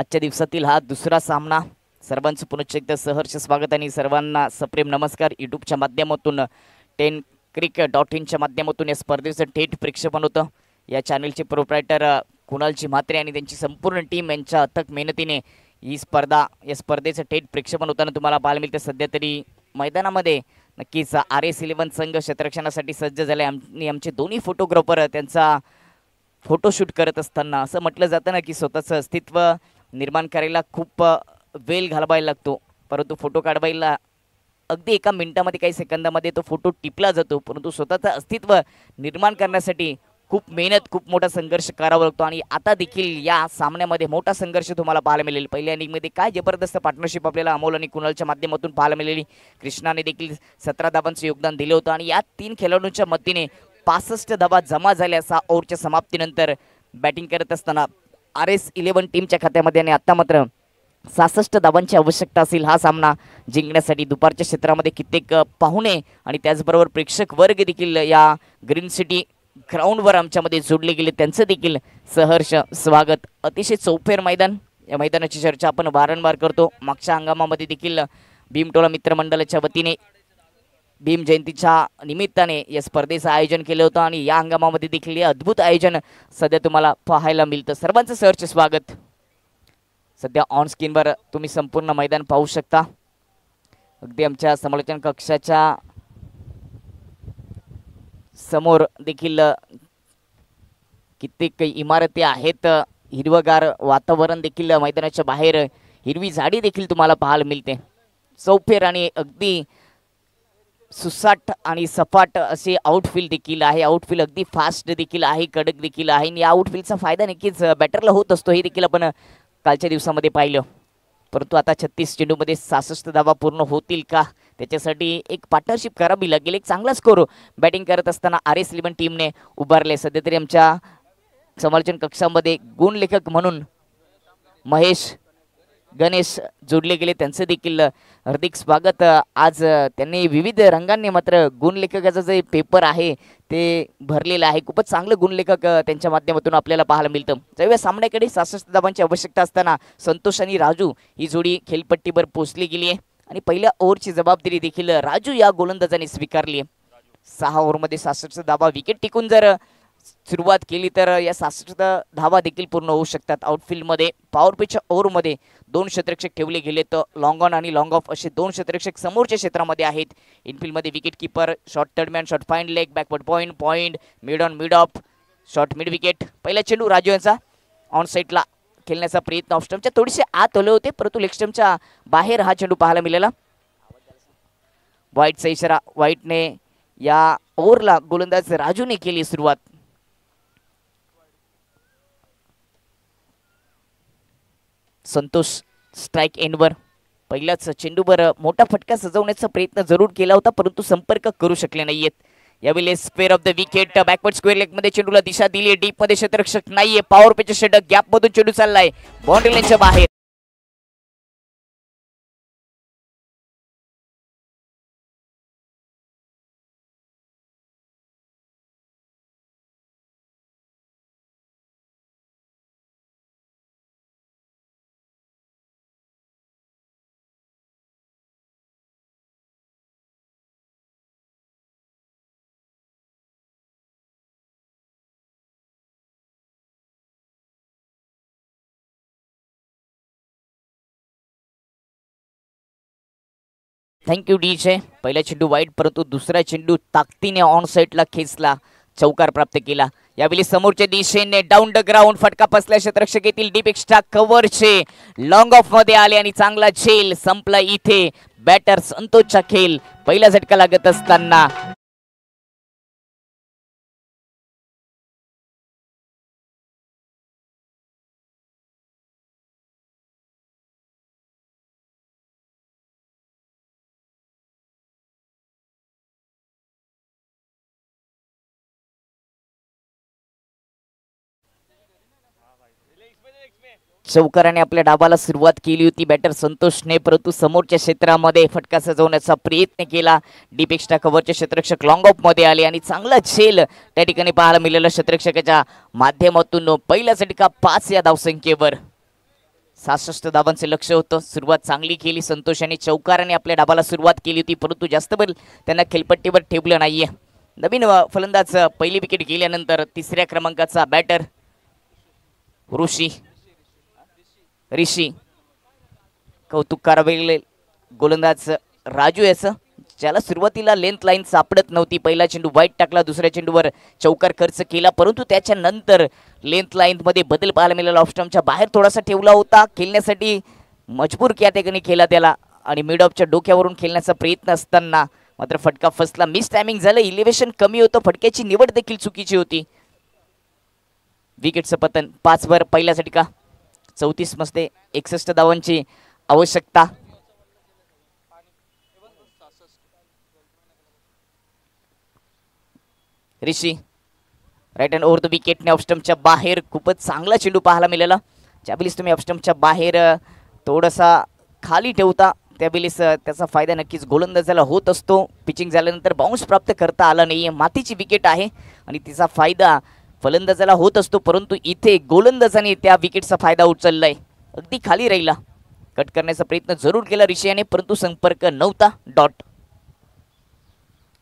आजच्या दिवसातील हा दुसरा सामना, सर्वांचं पुनश्च एकदा सहर्ष स्वागत आणि सर्वांना सप्रेम नमस्कार. यूट्यूबच्या माध्यमातून 10cricket.inच्या माध्यमातून या स्पर्धेचं थेट प्रक्षेपण होतं. या चॅनलचे प्रोप्रायटर कुणालजी म्हात्रे आणि त्यांची संपूर्ण टीम यांच्या अथक मेहनतीने ही स्पर्धा, या स्पर्धेचं थेट प्रक्षेपण होताना तुम्हाला पाहायला मिळतं. सध्या तरी मैदानामध्ये नक्कीच RS11 संघ क्षेत्ररक्षणासाठी सज्ज झाले आणि आमचे दोन्ही फोटोग्राफर त्यांचा फोटोशूट करत असताना असं म्हटलं जातं ना की स्वतःचं अस्तित्व निर्माण करायला खूप वेळ घालवायला लागतो, परंतु फोटो काढवायला अगदी एका मिनिटामध्ये काही सेकंदामध्ये तो फोटो टिपला जातो, परंतु स्वतःचं अस्तित्व निर्माण करण्यासाठी खूप मेहनत, खूप मोठा संघर्ष करावा लागतो. आणि आता देखील या सामन्यामध्ये मोठा संघर्ष तुम्हाला पाहायला मिळेल. पहिल्या इनिंगमध्ये काय जबरदस्त पार्टनरशिप आपल्याला अमोल आणि कुणालच्या माध्यमातून पाहायला मिळाली. कृष्णाने देखील 17 धावांचं योगदान दिलं होतं आणि या 3 खेळाडूंच्या मदतीने 65 धावा जमा झाल्या. 6 ओव्हरच्या समाप्तीनंतर बॅटिंग करत असताना RS11 टीमच्या खात्यामध्ये आणि आता मात्र 66 धावांची आवश्यकता असेल हा सामना जिंकण्यासाठी. दुपारच्या क्षेत्रामध्ये कित्येक पाहुणे आणि त्याचबरोबर प्रेक्षक वर्ग देखील या ग्रीन सिटी ग्राउंडवर आमच्यामध्ये जोडले गेले, त्यांचं देखील सहर्ष स्वागत. अतिशय चौफेर मैदान, या मैदानाची चर्चा आपण वारंवार करतो. मागच्या हंगामामध्ये देखील भीमटोला मित्रमंडळाच्या वतीने भीम जयंतीच्या निमित्ताने या स्पर्धेचं आयोजन केलं होतं आणि या हंगामामध्ये देखील हे अद्भुत आयोजन सध्या तुम्हाला पाहायला मिळतं. सर्वांचं सहर्ष स्वागत. सध्या ऑन स्क्रीनवर तुम्ही संपूर्ण मैदान पाहू शकता. अगदी आमच्या समालोचन कक्षाच्या समोर देखील कित्येक इमारती आहेत, हिरवगार वातावरण देखील, मैदानाच्या बाहेर हिरवी झाडी देखील तुम्हाला पाहायला मिळते. चौफेर आणि अगदी सुसाट आणि सपाट असे आउटफील्ड देखील आहे. आउटफील्ड अगदी फास्ट देखील आहे, कडक देखील आहे आणि या आउटफील्डचा फायदा नक्कीच बॅटरला होत असतो हे देखील आपण कालच्या दिवसामध्ये पाहिलं. परंतु आता 36 चेंडूमध्ये 66 धावा पूर्ण होतील का त्याच्यासाठी एक पार्टनरशिप करावी लागेल. एक चांगला स्कोर बॅटिंग करत असताना RS11 टीमने उभारले. सध्या तरी आमच्या समालोचन कक्षामध्ये गुणलेखक म्हणून महेश गणेश जोडले गेले, त्यांचे देखील हार्दिक स्वागत. आज त्यांनी विविध रंगांनी मात्र गुणलेखकाचं जे पेपर आहे ते भरलेलं आहे. खूपच चांगलं गुणलेखक त्यांच्या माध्यमातून आपल्याला पाहायला मिळतं. ज्यावेळी सामन्याकडे 66 धावांची आवश्यकता असताना संतोष आणि राजू ही जोडी खेळपट्टीवर पोहोचली गेली आहे आणि पहिल्या ओव्हरची जबाबदारी देखील राजू या गोलंदाजाने स्वीकारली आहे. 6 ओव्हरमध्ये 66 धावा विकेट टिकून जर सुरुवात केली तर या 66 धावा देखील पूर्ण होऊ शकतात. आउटफील्डमध्ये पॉवर पिचच्या ओव्हरमध्ये 2 क्षेत्ररक्षक ठेवले गेले तर लॉंग ऑन आणि लॉंग ऑफ असे 2 क्षेत्ररक्षक समोरच्या क्षेत्रामध्ये आहेत. इनफील्डमध्ये wicket keeper, short third man, short fine leg, backward point, point mid on mid off, short mid wicket. पहिला चेंडू राजू यांचा ऑन साईडला खेळण्याचा प्रयत्न ऑफ स्टंपच्या थोडीशी आत ओले होते परंतु लेग स्टंपच्या बाहेर हा चेंडू पाहायला मिळाला. व्हाईटचा इशारा, व्हाईटने या ओव्हरला गोलंदाज राजूने केली सुरुवात. संतोष स्ट्राइक एंडवर पहिल्याच चेंडूवर मोठा फटका सजवण्याचा प्रयत्न जरूर केला होता परंतु संपर्क करू शकले नाहीयेत. यावेळी spare of the wicket, backward square leg मध्ये चेंडूला दिशा दिली. डीप मध्ये क्षेत्ररक्षक नाहीये, पॉवर प्लेच्या षटक गॅप मधून चेंडू चाललाय बाउंड्री लाईनच्या बाहेर. Thank you DJ. पहिला चेंडू वाईट परंतु दुसरा चेंडू ताकदीने ऑन साईडला खेचला, चौकार प्राप्त केला. यावेळी समोरच्या दिशेने डाऊन द ग्राउंड फटका फसल्या क्षेत्ररक्षक येथील डीप एक्स्ट्रा कव्हरचे लॉंग ऑफ मध्ये आले आणि चांगला झेल संपला इथे बॅटर संतोषचा खेल. पहिला झटका लागत असताना चौकाराने आपल्या डाबाला सुरुवात केली होती बॅटर संतोषने परंतु समोरच्या क्षेत्रामध्ये फटका सजवण्याचा प्रयत्न केला. डीप एक्स्ट्रा कव्हरचे क्षेत्ररक्षक लॉंग ऑफ मध्ये आले आणि चांगला झेल त्या ठिकाणी पाहायला मिळाला क्षेत्ररक्षकाच्या माध्यमातून. पहिला झटका 5 या धावसंख्येवर. 66 धावांचे लक्ष होतं. सुरुवात चांगली केली संतोष आणि चौकाराने आपल्या डाबाला सुरुवात केली होती परंतु जास्त बल त्यांना खेळपट्टीवर ठेवलं नाहीये. नवीन फलंदाज पहिली विकेट गेल्यानंतर तिसऱ्या क्रमांकाचा बॅटर ऋषी कौतुक करावे गोलंदाज राजू याचं, ज्याला सुरुवातीला लेंथ लाईन सापडत नव्हती. पहिला चेंडू वाईट टाकला, दुसऱ्या चेंडूवर चौकार खर्च केला परंतु त्याच्यानंतर लेंथ लाईनमध्ये बदल पाहायला मिळाला. ऑफ स्टंपच्या बाहेर थोडासा ठेवला होता, खेळण्यासाठी मजबूर केला त्याने त्याला आणि मिड ऑफच्या डोक्यावरून खेळण्याचा प्रयत्न असताना मात्र फटका फसला. मिस टायमिंग झालं, इलिव्हेशन कमी होतं, फटक्याची निवड देखील चुकीची होती. विकेटचं पतन 5 वर. पहिला झटका 34 मस्ते 61 धावांची आवश्यकता. Rishi right hand over the विकेटने ऑफस्टंपच्या बाहेर खूपच चांगला चेंडू पाहायला मिळाला. ज्यावेळेस तुम्ही ऑफस्टंपच्या बाहेर थोडासा खाली ठेवता त्यावेळेस त्याचा फायदा नक्कीच गोलंदाजाला होत असतो. पिचिंग झाल्यानंतर बाउन्स प्राप्त करता आला नाहीये, मातीची विकेट आहे आणि तिचा फायदा फलंदाजाला होत असतो परंतु इथे गोलंदाजाने त्या विकेटचा फायदा उचललाय. अगदी खाली राहिला, कट करण्याचा प्रयत्न जरूर केला ऋषीने परंतु संपर्क नव्हता. डॉट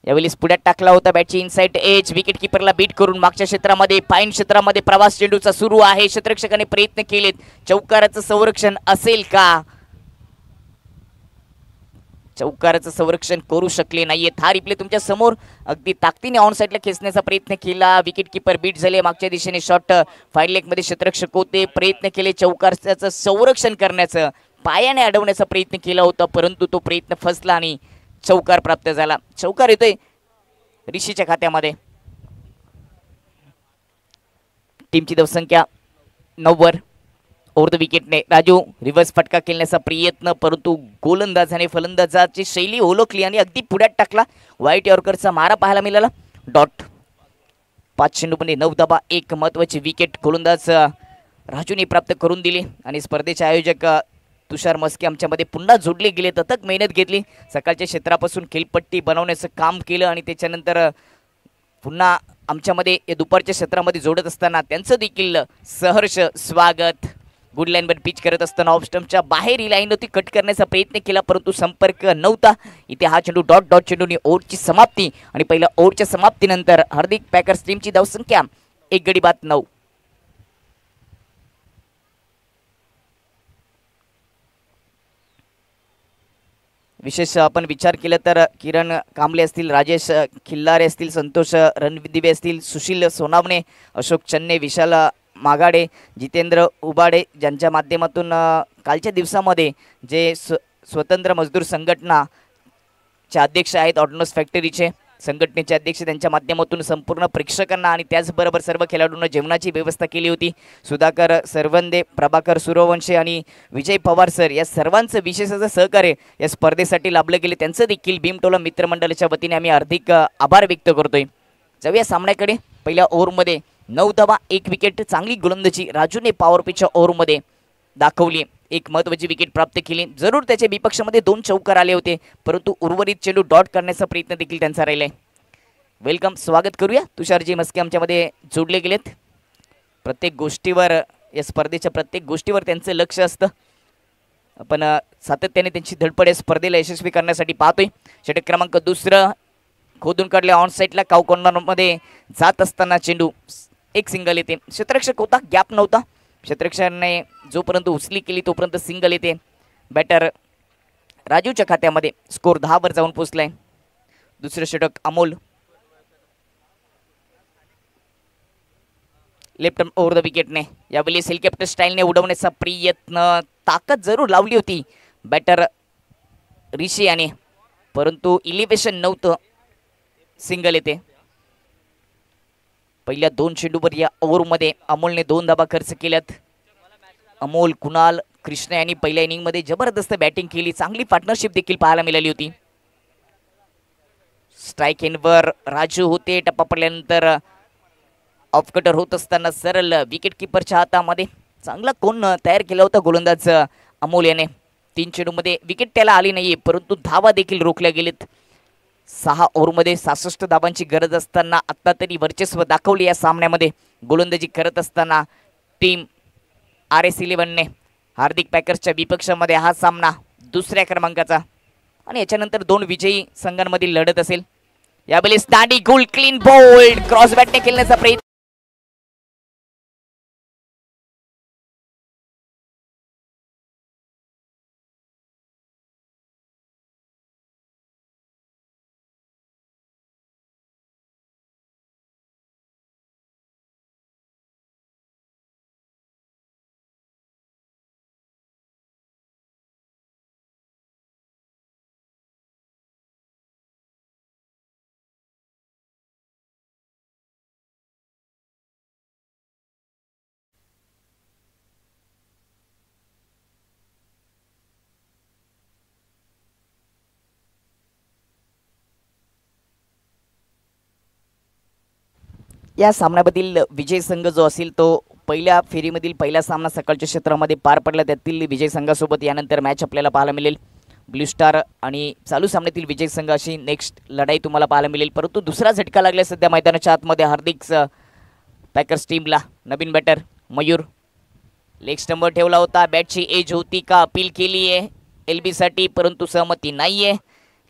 यावेळी पुढ्यात टाकला होता बॅटची इनसाइड एज. विकेट किपरला बीट करून मागच्या क्षेत्रामध्ये पाईन क्षेत्रामध्ये प्रवास चेंडूचा सुरू आहे. क्षेत्ररक्षकाने प्रयत्न केलेत, चौकाराचं संरक्षण असेल का? चौकाराचं संरक्षण करू शकले नाहीयेत. हा रिप्ले तुमच्या समोर अगदी ताकदीने ऑन साईडला खेचण्याचा प्रयत्न केला. विकेट किपर बीट झाले, मागच्या दिशेने शॉर्ट फाईड लेगमध्ये क्षेत्ररक्षक होते, प्रयत्न केले चौकाराचं संरक्षण करण्याचं, पायाने अडवण्याचा प्रयत्न केला होता परंतु तो प्रयत्न फसला आणि चौकार प्राप्त झाला. चौकार येतोय ऋषीच्या खात्यामध्ये. टीमची धावसंख्या 9 वर. ओव्हर द विकेटने राजू रिव्हर्स फटका खेळण्याचा प्रयत्न परंतु गोलंदाजाने फलंदाजाची शैली ओळखली आणि अगदी पुढ्यात टाकला. व्हाईट यॉर्करचा मारा पाहायला मिळाला. डॉट 5 चेंडूमध्ये 9 धावा 1 महत्वाची विकेट. गोलंदाज राजूने प्राप्त करून दिले आणि स्पर्धेचे आयोजक तुषार मस्के आमच्यामध्ये पुन्हा जोडले गेले. ततक मेहनत घेतली, सकाळच्या क्षेत्रापासून खेळपट्टी बनवण्याचं काम केलं आणि त्याच्यानंतर पुन्हा आमच्यामध्ये या दुपारच्या क्षेत्रामध्ये जोडत असताना त्यांचं देखील सहर्ष स्वागत. गुड लाईनवर पिच करत असताना ऑफ स्टंपच्या बाहेर ही लाईन होती, कट करण्याचा प्रयत्न केला परंतु संपर्क नव्हता. इथे हा चेंडू डॉट डॉट चेंडूने ओव्हरची समाप्ती आणि पहिल्या ओव्हरच्या समाप्तीनंतर हार्दिक पॅकर्स टीमची धावसंख्या 1 गडी बाद 9. विशेष आपण विचार केला तर किरण कांबळे असतील, राजेश खिल्लारे असतील, संतोष रणदिवे असतील, सुशील सोनावणे, अशोक चन्ने, विशाल मागाडे, जितेंद्र उबाडे, ज्यांच्या माध्यमातून कालच्या दिवसामध्ये जे स्वतंत्र मजदूर संघटनाचे अध्यक्ष आहेत, ऑटोनॉमस फॅक्टरीचे संघटनेचे अध्यक्ष, त्यांच्या माध्यमातून संपूर्ण प्रेक्षकांना आणि त्याचबरोबर सर्व खेळाडूंना जेवणाची व्यवस्था केली होती. सुधाकर सरवंदे, प्रभाकर सूर्यवंशी आणि विजय पवार सर या सर्वांचं विशेष असं सहकार्य या स्पर्धेसाठी लाभलं गेले. त्यांचं देखील भीमटोला मित्रमंडळाच्या वतीने आम्ही हार्दिक आभार व्यक्त करतोय. जाऊया सामन्याकडे. पहिल्या ओव्हरमध्ये 9 धावा 1 विकेट चांगली गोलंदाजी राजूने पॉवर पिचच्या ओव्हरमध्ये दाखवली. एक महत्त्वाची विकेट प्राप्त केली. जरूर त्याच्या विपक्षामध्ये 2 चौकार आले होते परंतु उर्वरित चेंडू डॉट करण्याचा प्रयत्न देखील त्यांचा राहिलाय. वेलकम, स्वागत करूया. तुषारजी मस्के आमच्यामध्ये जोडले गेलेत. प्रत्येक गोष्टीवर या स्पर्धेच्या प्रत्येक गोष्टीवर त्यांचं लक्ष असतं. आपण सातत्याने त्यांची धडपड या स्पर्धेला यशस्वी करण्यासाठी पाहतोय. षटक क्रमांक 2 खोदून काढले. ऑनसाईटला काव कॉर्नरमध्ये जात असताना चेंडू 1 सिंगल येते. क्षेत्ररक्षक होता, गॅप नव्हता. क्षेत्ररक्षकाने जोपर्यंत उचली केली तोपर्यंत सिंगल येते. बॅटर राजूच्या खात्यामध्ये. स्कोर 10 वर जाऊन पोहोचलाय. दुसरं षटक अमोल. लेफ्ट ओव्हर द विकेटने यावेळी हेलिकॉप्टर स्टाईलने उडवण्याचा प्रयत्न, ताकद जरूर लावली होती बॅटर ऋषी याने परंतु इलिव्हेशन नव्हतं. सिंगल येते. पहिल्या 2 चेंडूवर या ओव्हरमध्ये अमोलने 2 धावा खर्च केल्यात. अमोल, कुणाल, कृष्ण यांनी पहिल्या इनिंगमध्ये जबरदस्त बॅटिंग केली. चांगली पार्टनरशिप देखील पाहायला मिळाली होती. स्ट्राईक एंडवर राजू होते. टप्पा पडल्यानंतर ऑफ कटर होत असताना सरळ विकेट किपरच्या हातामध्ये चांगला कोण तयार केला होता गोलंदाज अमोल याने. 3 चेंडूमध्ये विकेट त्याला आली नाही परंतु धावा देखील रोखल्या गेलेत. 6 ओव्हरमध्ये 66 धावांची गरज असताना आत्ता तरी वर्चस्व दाखवले या सामन्यामध्ये. गोलंदाजी करत असताना टीम RS11ने हार्दिक पॅकर्सच्या विपक्षामध्ये हा सामना 2ऱ्या क्रमांकाचा आणि याच्यानंतर 2 विजयी संघांमध्ये लढत असेल. यावेळी स्टाडी गोल, क्लीन बोल्ड, क्रॉस बॅटने खेळण्याचा प्रयत्न. या सामन्यामधील विजय संघ जो असेल तो पहिल्या फेरीमधील पहिला सामना सकाळच्या क्षेत्रामध्ये पार पडला. त्यातील विजय संघासोबत यानंतर मॅच आपल्याला पाहायला मिळेल. ब्लू स्टार आणि चालू सामन्यातील विजय संघ अशी नेक्स्ट लढाई तुम्हाला पाहायला मिळेल. परंतु दुसरा झटका लागला सध्या मैदानाच्या आतमध्ये हार्दिक पॅकर्स टीमला. नवीन बॅटर मयूर. लेग स्टंपवर ठेवला होता. बॅटची एज होती का, अपील केली आहे LBसाठी परंतु सहमती नाही आहे.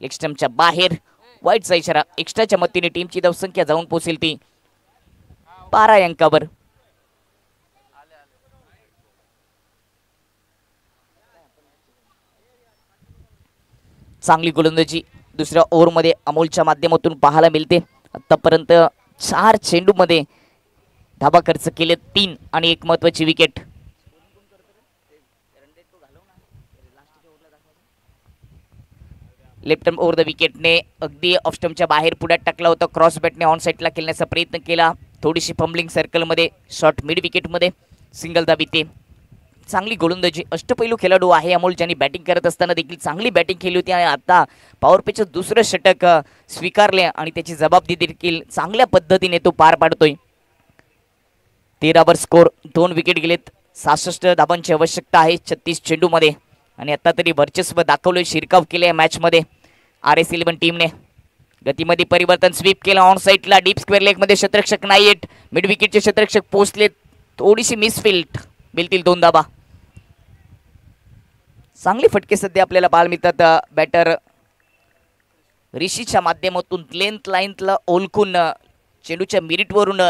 लेग स्टंपच्या बाहेर वाईटचा इशारा. एक्स्ट्राच्या मतीने टीमची धावसंख्या जाऊन पोहोचेल ती 12 अंकावर. चांगली गोलंदाजी दुसऱ्या ओव्हरमध्ये अमोलच्या माध्यमातून पाहायला मिळते. आतापर्यंत 4 चेंडूमध्ये धावा खर्च केले 3 आणि 1 महत्वाची विकेट. लेफ्ट ओव्हर द विकेटने अगदी ऑफ स्टंपच्या बाहेर पुढ्यात टाकला होता. क्रॉस बॅटने ऑन साईडला खेळण्याचा प्रयत्न केला. थोडीशी फंबलिंग सर्कलमध्ये शॉर्ट मिड विकेटमध्ये सिंगल दाबीते. चांगली गोलंदाजी. अष्टपैलू खेळाडू आहे अमोल, ज्यांनी बॅटिंग करत असताना देखील चांगली बॅटिंग केली होती आणि आता पॉवर पेचं दुसरं षटक स्वीकारले आणि त्याची जबाबदारी देखील चांगल्या पद्धतीने तो पार पाडतोय. 13 वर स्कोर. 2 विकेट गेलेत. 66 धावांची आवश्यकता आहे 36 चेंडूमध्ये आणि आता तरी वर्चस्व दाखवले, शिरकाव केले मॅचमध्ये RS11 टीमने। गतीमध्ये परिवर्तन, स्वीप केला ऑन साइडला, डीप स्क्वेअर लेग मध्ये क्षेत्ररक्षक नाहीत, मिड विकेटचे क्षेत्ररक्षक पोहोचले, थोडीशी मिसफील्ड, बिलतील दोन धावा। चांगले फटके सध्या आपल्याला पाहायला मिळतात बॅटर ऋषीच्या माध्यमातून लेंथ लाईनला ओळखून चेंडूच्या मिरिटवरून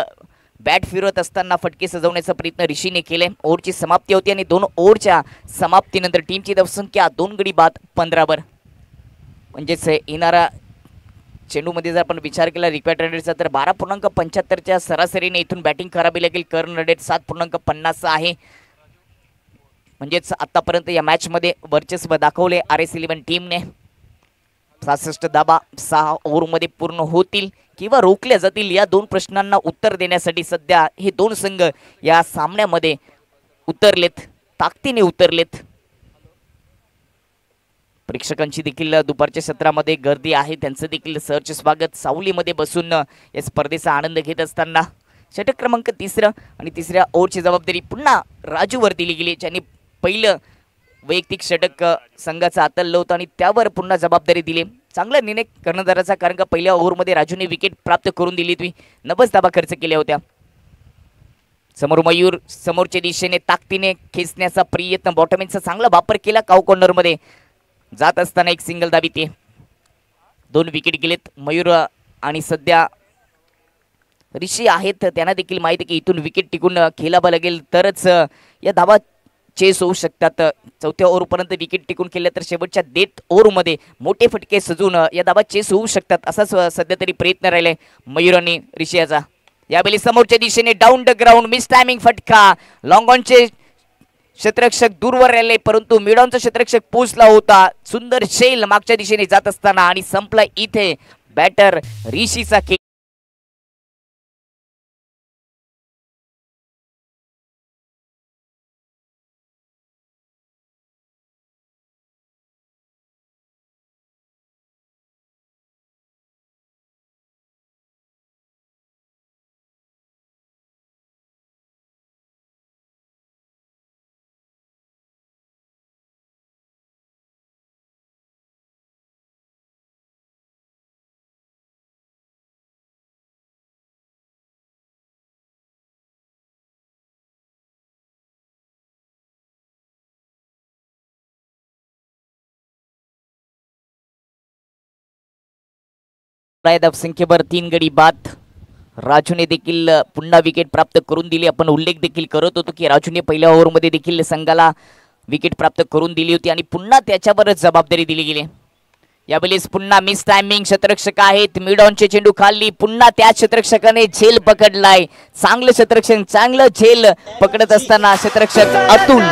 बॅट फिरवत असताना फटके सजवण्याचा प्रयत्न ऋषीने केले। ओव्हरची समाप्ती होती आणि दोन ओव्हरच्या समाप्तीनंतर टीमची धावसंख्या 2 गडी बाद 15 वर, म्हणजेच येणारा चेंडूमध्ये जर आपण विचार केला रिक्वायर्ड रन रेटचा तर 12.75च्या सरासरीने इथून बॅटिंग करावी लागेल। करंट रेट 7.50 आहे, म्हणजेच आतापर्यंत या मॅचमध्ये वर्चस्व दाखवले RS11 टीमने। 66 धावा 6 ओव्हरमध्ये पूर्ण होतील किंवा रोखल्या जातील या दोन प्रश्नांना उत्तर देण्यासाठी सध्या हे दोन संघ या सामन्यामध्ये उतरलेत, ताकदीने उतरलेत। प्रेक्षकांची देखील दुपारच्या सत्रामध्ये गर्दी आहे, त्यांचं देखील सहर्ष स्वागत। सावलीमध्ये बसून या स्पर्धेचा आनंद घेत असताना षटक क्रमांक 3 आणि 3 ओव्हरची जबाबदारी पुन्हा राजूवर दिली गेली, ज्यांनी पहिलं वैयक्तिक षटक संघाचा आतलं होतं आणि त्यावर पुन्हा जबाबदारी दिली। चांगला निर्णय कर्णधाराचा, कारण का पहिल्या ओव्हरमध्ये राजूने विकेट प्राप्त करून दिली होती, 90 धावा खर्च केल्या होत्या। समोर मयूर समोरच्या दिशेने ताकदीने खेचण्याचा प्रयत्न, बॉटमिनचा चांगला वापर केला, काउ कॉर्नरमध्ये जात असताना एक सिंगल दाबी ते 2 विकेट गेलेत। मयूर आणि सध्या ऋषी आहेत, त्यांना देखील माहिती की इथून विकेट टिकून खेळावं लागेल तरच या धावा चेस होऊ शकतात। 4थ्या ओव्हरपर्यंत विकेट टिकून केल्या तर शेवटच्या 8 ओव्हरमध्ये मोठे फटके सजून या धावा चेस होऊ शकतात, असाच सध्या तरी प्रयत्न राहिले मयूर आणि ऋषी याचा। यावेळी समोरच्या दिशेने down the ground miss timing फटका, लॉंग ऑनचे क्षेत्ररक्षक दूरवर राहिले परंतु मिडॉनचा क्षेत्ररक्षक पोचला होता, सुंदर शेल मागच्या दिशेने जात असताना आणि संपला इथे बॅटर ऋषीचा खेळ। धावसंख्येवर 3 गडी बाद राजूने देखील पुन्हा विकेट प्राप्त करून दिली। आपण उल्लेख देखील करत होतो की राजूने पहिल्या ओव्हरमध्ये देखील संघाला विकेट प्राप्त करून दिली होती आणि पुन्हा त्याच्यावरच जबाबदारी दिली गेली। यावेळेस पुन्हा मिस टायमिंग, क्षेत्ररक्षक आहेत, मिड ऑनचे चेंडू खाली, पुन्हा त्या क्षेत्ररक्षकाने झेल पकडलाय, चांगलं क्षेत्ररक्षण, चांगलं झेल पकडत असताना क्षेत्ररक्षक अतुल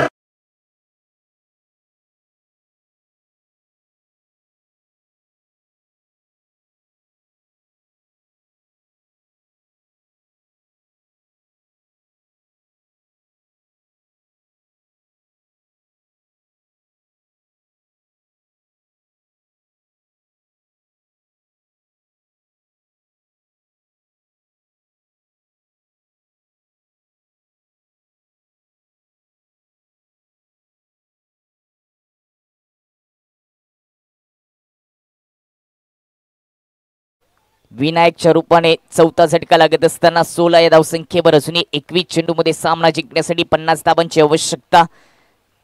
विनायकच्या रूपाने 4था झटका लागत असताना 16 या धावसंख्येवर अजूनही 21 चेंडूमध्ये सामना जिंकण्यासाठी 50 धावांची आवश्यकता।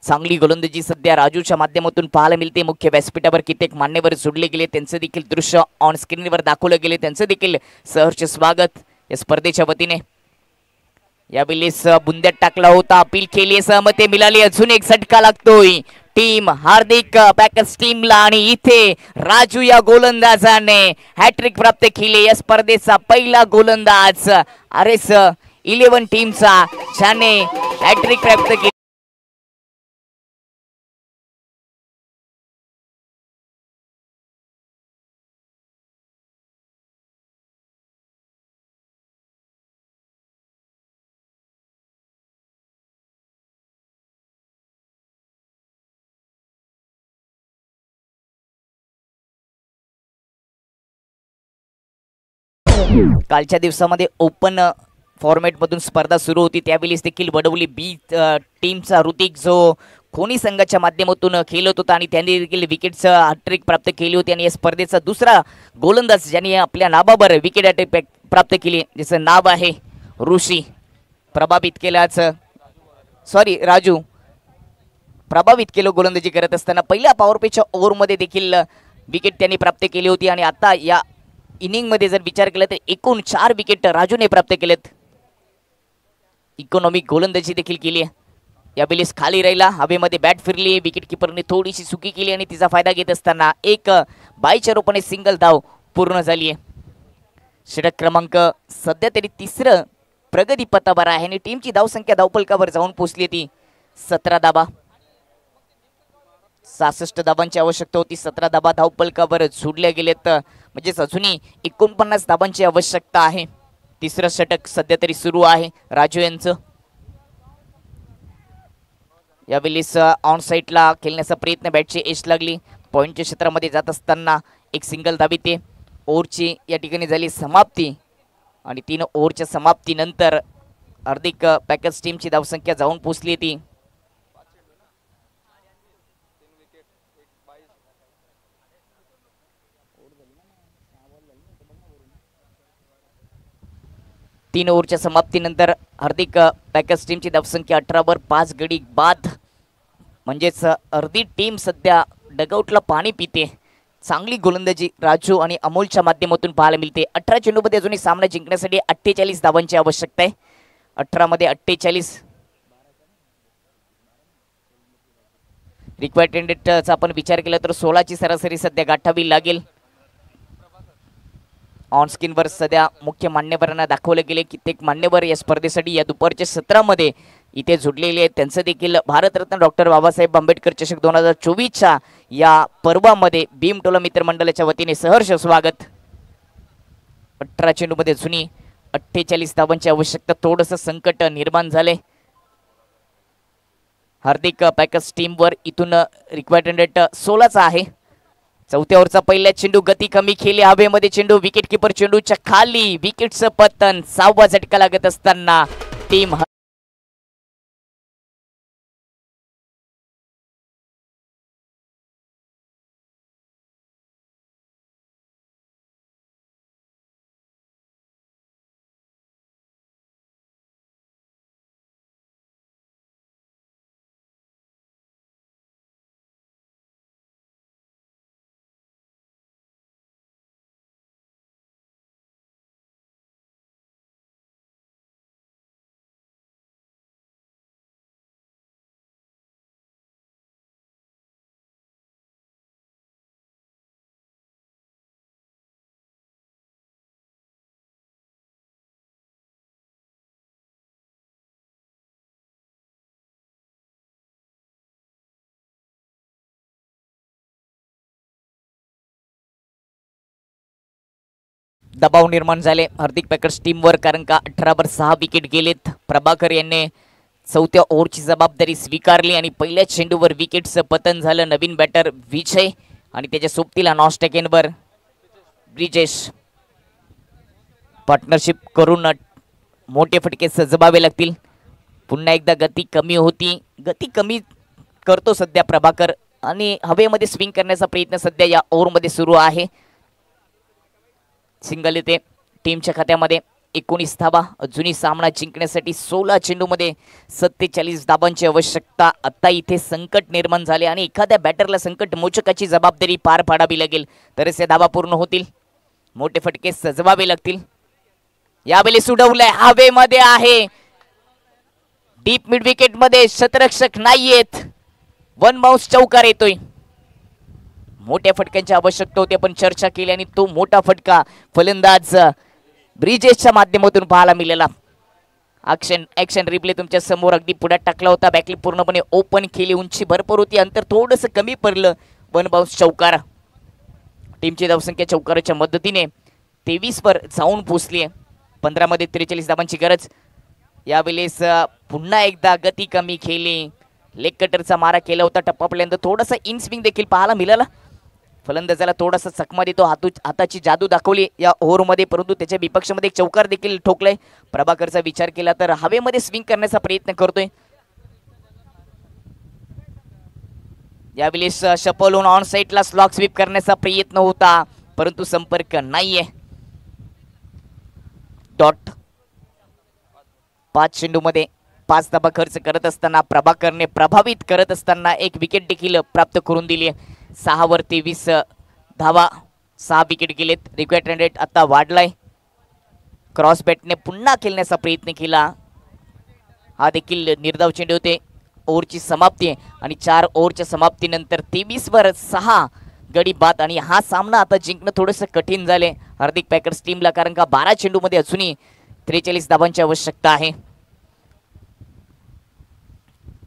चांगली गोलंदाजी सध्या राजूच्या माध्यमातून पाहायला मिळते। मुख्य व्यासपीठावर कित्येक मान्यवर जोडले गेले, त्यांचं देखील दृश्य ऑन स्क्रीनवर दाखवलं गेले, त्यांचं देखील सहर्ष स्वागत या स्पर्धेच्या वतीने। यावेळेस बुंद्यात टाकला होता, अपील केली, सहमती मिळाली, अजून एक झटका लागतोय टीम हार्दिक पॅकर्स टीमला आणि इथे राजू या गोलंदाजाने हॅट्रिक प्राप्त केली। या स्पर्धेचा पहिला गोलंदाज RS11 टीमचा, ज्याने हॅट्रिक प्राप्त केली। कालच्या दिवसामध्ये ओपन फॉर्मॅटमधून स्पर्धा सुरू होती त्यावेळीस देखील वडवली बी टीमचा ऋतिक जो कोणी संघाच्या माध्यमातून खेळत होता आणि त्यांनी देखील विकेटचा हॅट्रिक प्राप्त केली होती आणि या स्पर्धेचा दुसरा गोलंदाज ज्यांनी आपल्या नावावर विकेट हॅट्रिक प्राप्त केली ज्याचं नाव आहे ऋषी प्रभावित केलाच सॉरी राजू प्रभावित केलं गोलंदाजी करत असताना पहिल्या पॉवर प्लेच्या ओव्हरमध्ये देखील विकेट त्यांनी प्राप्त केली होती आणि आता या इनिंगमध्ये जर विचार केला तर एकूण 4 विकेट राजूने प्राप्त केलेत। इकॉनॉमिक गोलंदाजी देखील केली यावेळेस खाली राहिला हवेमध्ये बॅट फिरली विकेटकीपरने थोडीशी चुकी केली आणि तिचा फायदा घेत असताना एक 22 रुपये सिंगल धाव पूर्ण झाली आहे। षटक क्रमांक सध्या तरी तिसरं प्रगती पथावर आहे आणि टीमची धावसंख्या धावफलकावर जाऊन पोहोचली ती 17 धावा 66 धावांची आवश्यकता होती 17 धावा धावफलकावर जोडल्या गेलेत म्हणजेच अजूनही 49 धावांची आवश्यकता आहे। तिसरं षटक सध्या तरी सुरू आहे राजू यांचं यावेळीस ऑन साईडला खेळण्याचा प्रयत्न बॅटची एज लागली पॉईंटच्या क्षेत्रामध्ये जात असताना एक सिंगल धाविते ओव्हरची या ठिकाणी झाली समाप्ती आणि 3 ओव्हरच्या समाप्तीनंतर हार्दिक पॅकर्स टीमची धावसंख्या जाऊन पोहोचली ती 3 ओव्हरच्या समाप्तीनंतर हार्दिक पॅकर्स टीमची धावसंख्या 18 वर 5 गडी बाद म्हणजेच अर्धी टीम सध्या डगआउटला पाणी पिते। चांगली गोलंदाजी राजू आणि अमोलच्या माध्यमातून पाहायला मिळते। 18 चेंडूमध्ये अजूनही सामना जिंकण्यासाठी 48 धावांची आवश्यकता आहे 18 मध्ये 48 रिक्वायर्ड टेंडेटचा आपण विचार केला तर 16 ची सरासरी सध्या गाठावी लागेल। ऑन स्क्रीनवर सध्या मुख्य मान्यवरांना दाखवले गेले कित्येक मान्यवर या स्पर्धेसाठी या दुपारच्या सत्रामध्ये इथे जुडलेले आहेत। त्यांचं देखील भारतरत्न डॉक्टर बाबासाहेब आंबेडकर चषक 2024च्या या पर्वामध्ये भीमटोला मित्रमंडळाच्या वतीने सहर्ष स्वागत। 18 चेंडूमध्ये जुनी 48 धावांची आवश्यकता थोडंसं संकट निर्माण झाले हार्दिक पॅकर्स टीमवर इथून रिक्वायर्ड 16चा आहे। चौथ्यावरचा पहिला चेंडू गती कमी खेळली हवेमध्ये चेंडू विकेट किपर चेंडूच्या खाली विकेटचं पतन 6वा झटका लागत असताना टीम दबाव निर्माण झाले हार्दिक पॅकर्स टीमवर कारण का 18 वर 6 विकेट गेलेत। प्रभाकर यांनी चौथ्या ओव्हरची जबाबदारी स्वीकारली आणि पहिल्या चेंडूवर विकेटचं पतन झालं। नवीन बॅटर विजय आणि त्याच्या सोबतीला नॉस्टेकेनवर ब्रिजेश पार्टनरशिप करून मोठे फटके सजवावे लागतील। पुन्हा एकदा गती कमी होती गती कमी करतो सध्या प्रभाकर आणि हवेमध्ये स्विंग करण्याचा प्रयत्न सध्या या ओव्हरमध्ये सुरू आहे। सिंगल येते टीमच्या खात्यामध्ये 19 धावा अजूनही सामना जिंकण्यासाठी 16 चेंडूमध्ये 47 धावांची आवश्यकता। आता इथे संकट निर्माण झाले आणि एखाद्या बॅटरला संकट मोचकाची जबाबदारी पार पाडावी लागेल तरच या धावा पूर्ण होतील मोठे फटके सजवावे लागतील। यावेळी सुडवलाय हवेमध्ये आहे डीप मिड विकेटमध्ये शतरक्षक नाहीयेत वन बाउन्स चौकार येतोय मोठ्या फटक्यांची आवश्यकता होती आपण चर्चा केली आणि तो मोठा फटका फलंदाज ब्रिजेशच्या माध्यमातून पाहायला मिळाला। ॲक्शन रिप्ले तुमच्या समोर अगदी पुढ्यात टाकला होता बॅकली पूर्णपणे ओपन केली उंची भरपूर होती अंतर थोडंसं कमी पडलं वन बाउन्स चौकार टीमची धावसंख्या चौकाराच्या मदतीने 23 वर जाऊन पोहोचली आहे। 15 मध्ये 43 धावांची गरज यावेळेस पुन्हा एकदा गती कमी खेळली लेग कटरचा मारा केला होता टप्पा पडल्यानंतर थोडासा इन स्विंग देखील पाहायला मिळाला फलंदाजाला थोडासा चकमा देतो, हाताची जादू दाखवली या ओव्हरमध्ये, परंतु त्याच्या विपक्षामध्ये एक चौकार देखील ठोकलाय. प्रभाकरचा विचार केला तर हवेमध्ये स्विंग करण्याचा प्रयत्न करतोय. यावेळी शफल होऊन ऑन साइडला स्लॉग स्वीप करण्याचा प्रयत्न होता, परंतु संपर्क नाहीये. डॉट 5 चेंडूमध्ये 5 धावा खर्च करत असताना, प्रभाकरने प्रभावित करत असताना एक विकेट देखील प्राप्त करून दिली आहे. 6 वरती 20 धावा, 6 विकेट गेलेत. रिक्वायर्ड रेट आता वाढलाय. क्रॉस बॅटने पुन्हा खेळण्याचा प्रयत्न केला. हा देखील निर्धाव चेंडू होते. ओव्हरची समाप्ती आहे आणि 4 ओव्हरच्या समाप्तीनंतर 23 वर 6 गडी बाद. आणि हा सामना आता जिंकणं थोडंसं कठीण झाले हार्दिक पॅकर्स टीमला, कारण का 12 चेंडूमध्ये अजूनही 43 धावांची आवश्यकता आहे.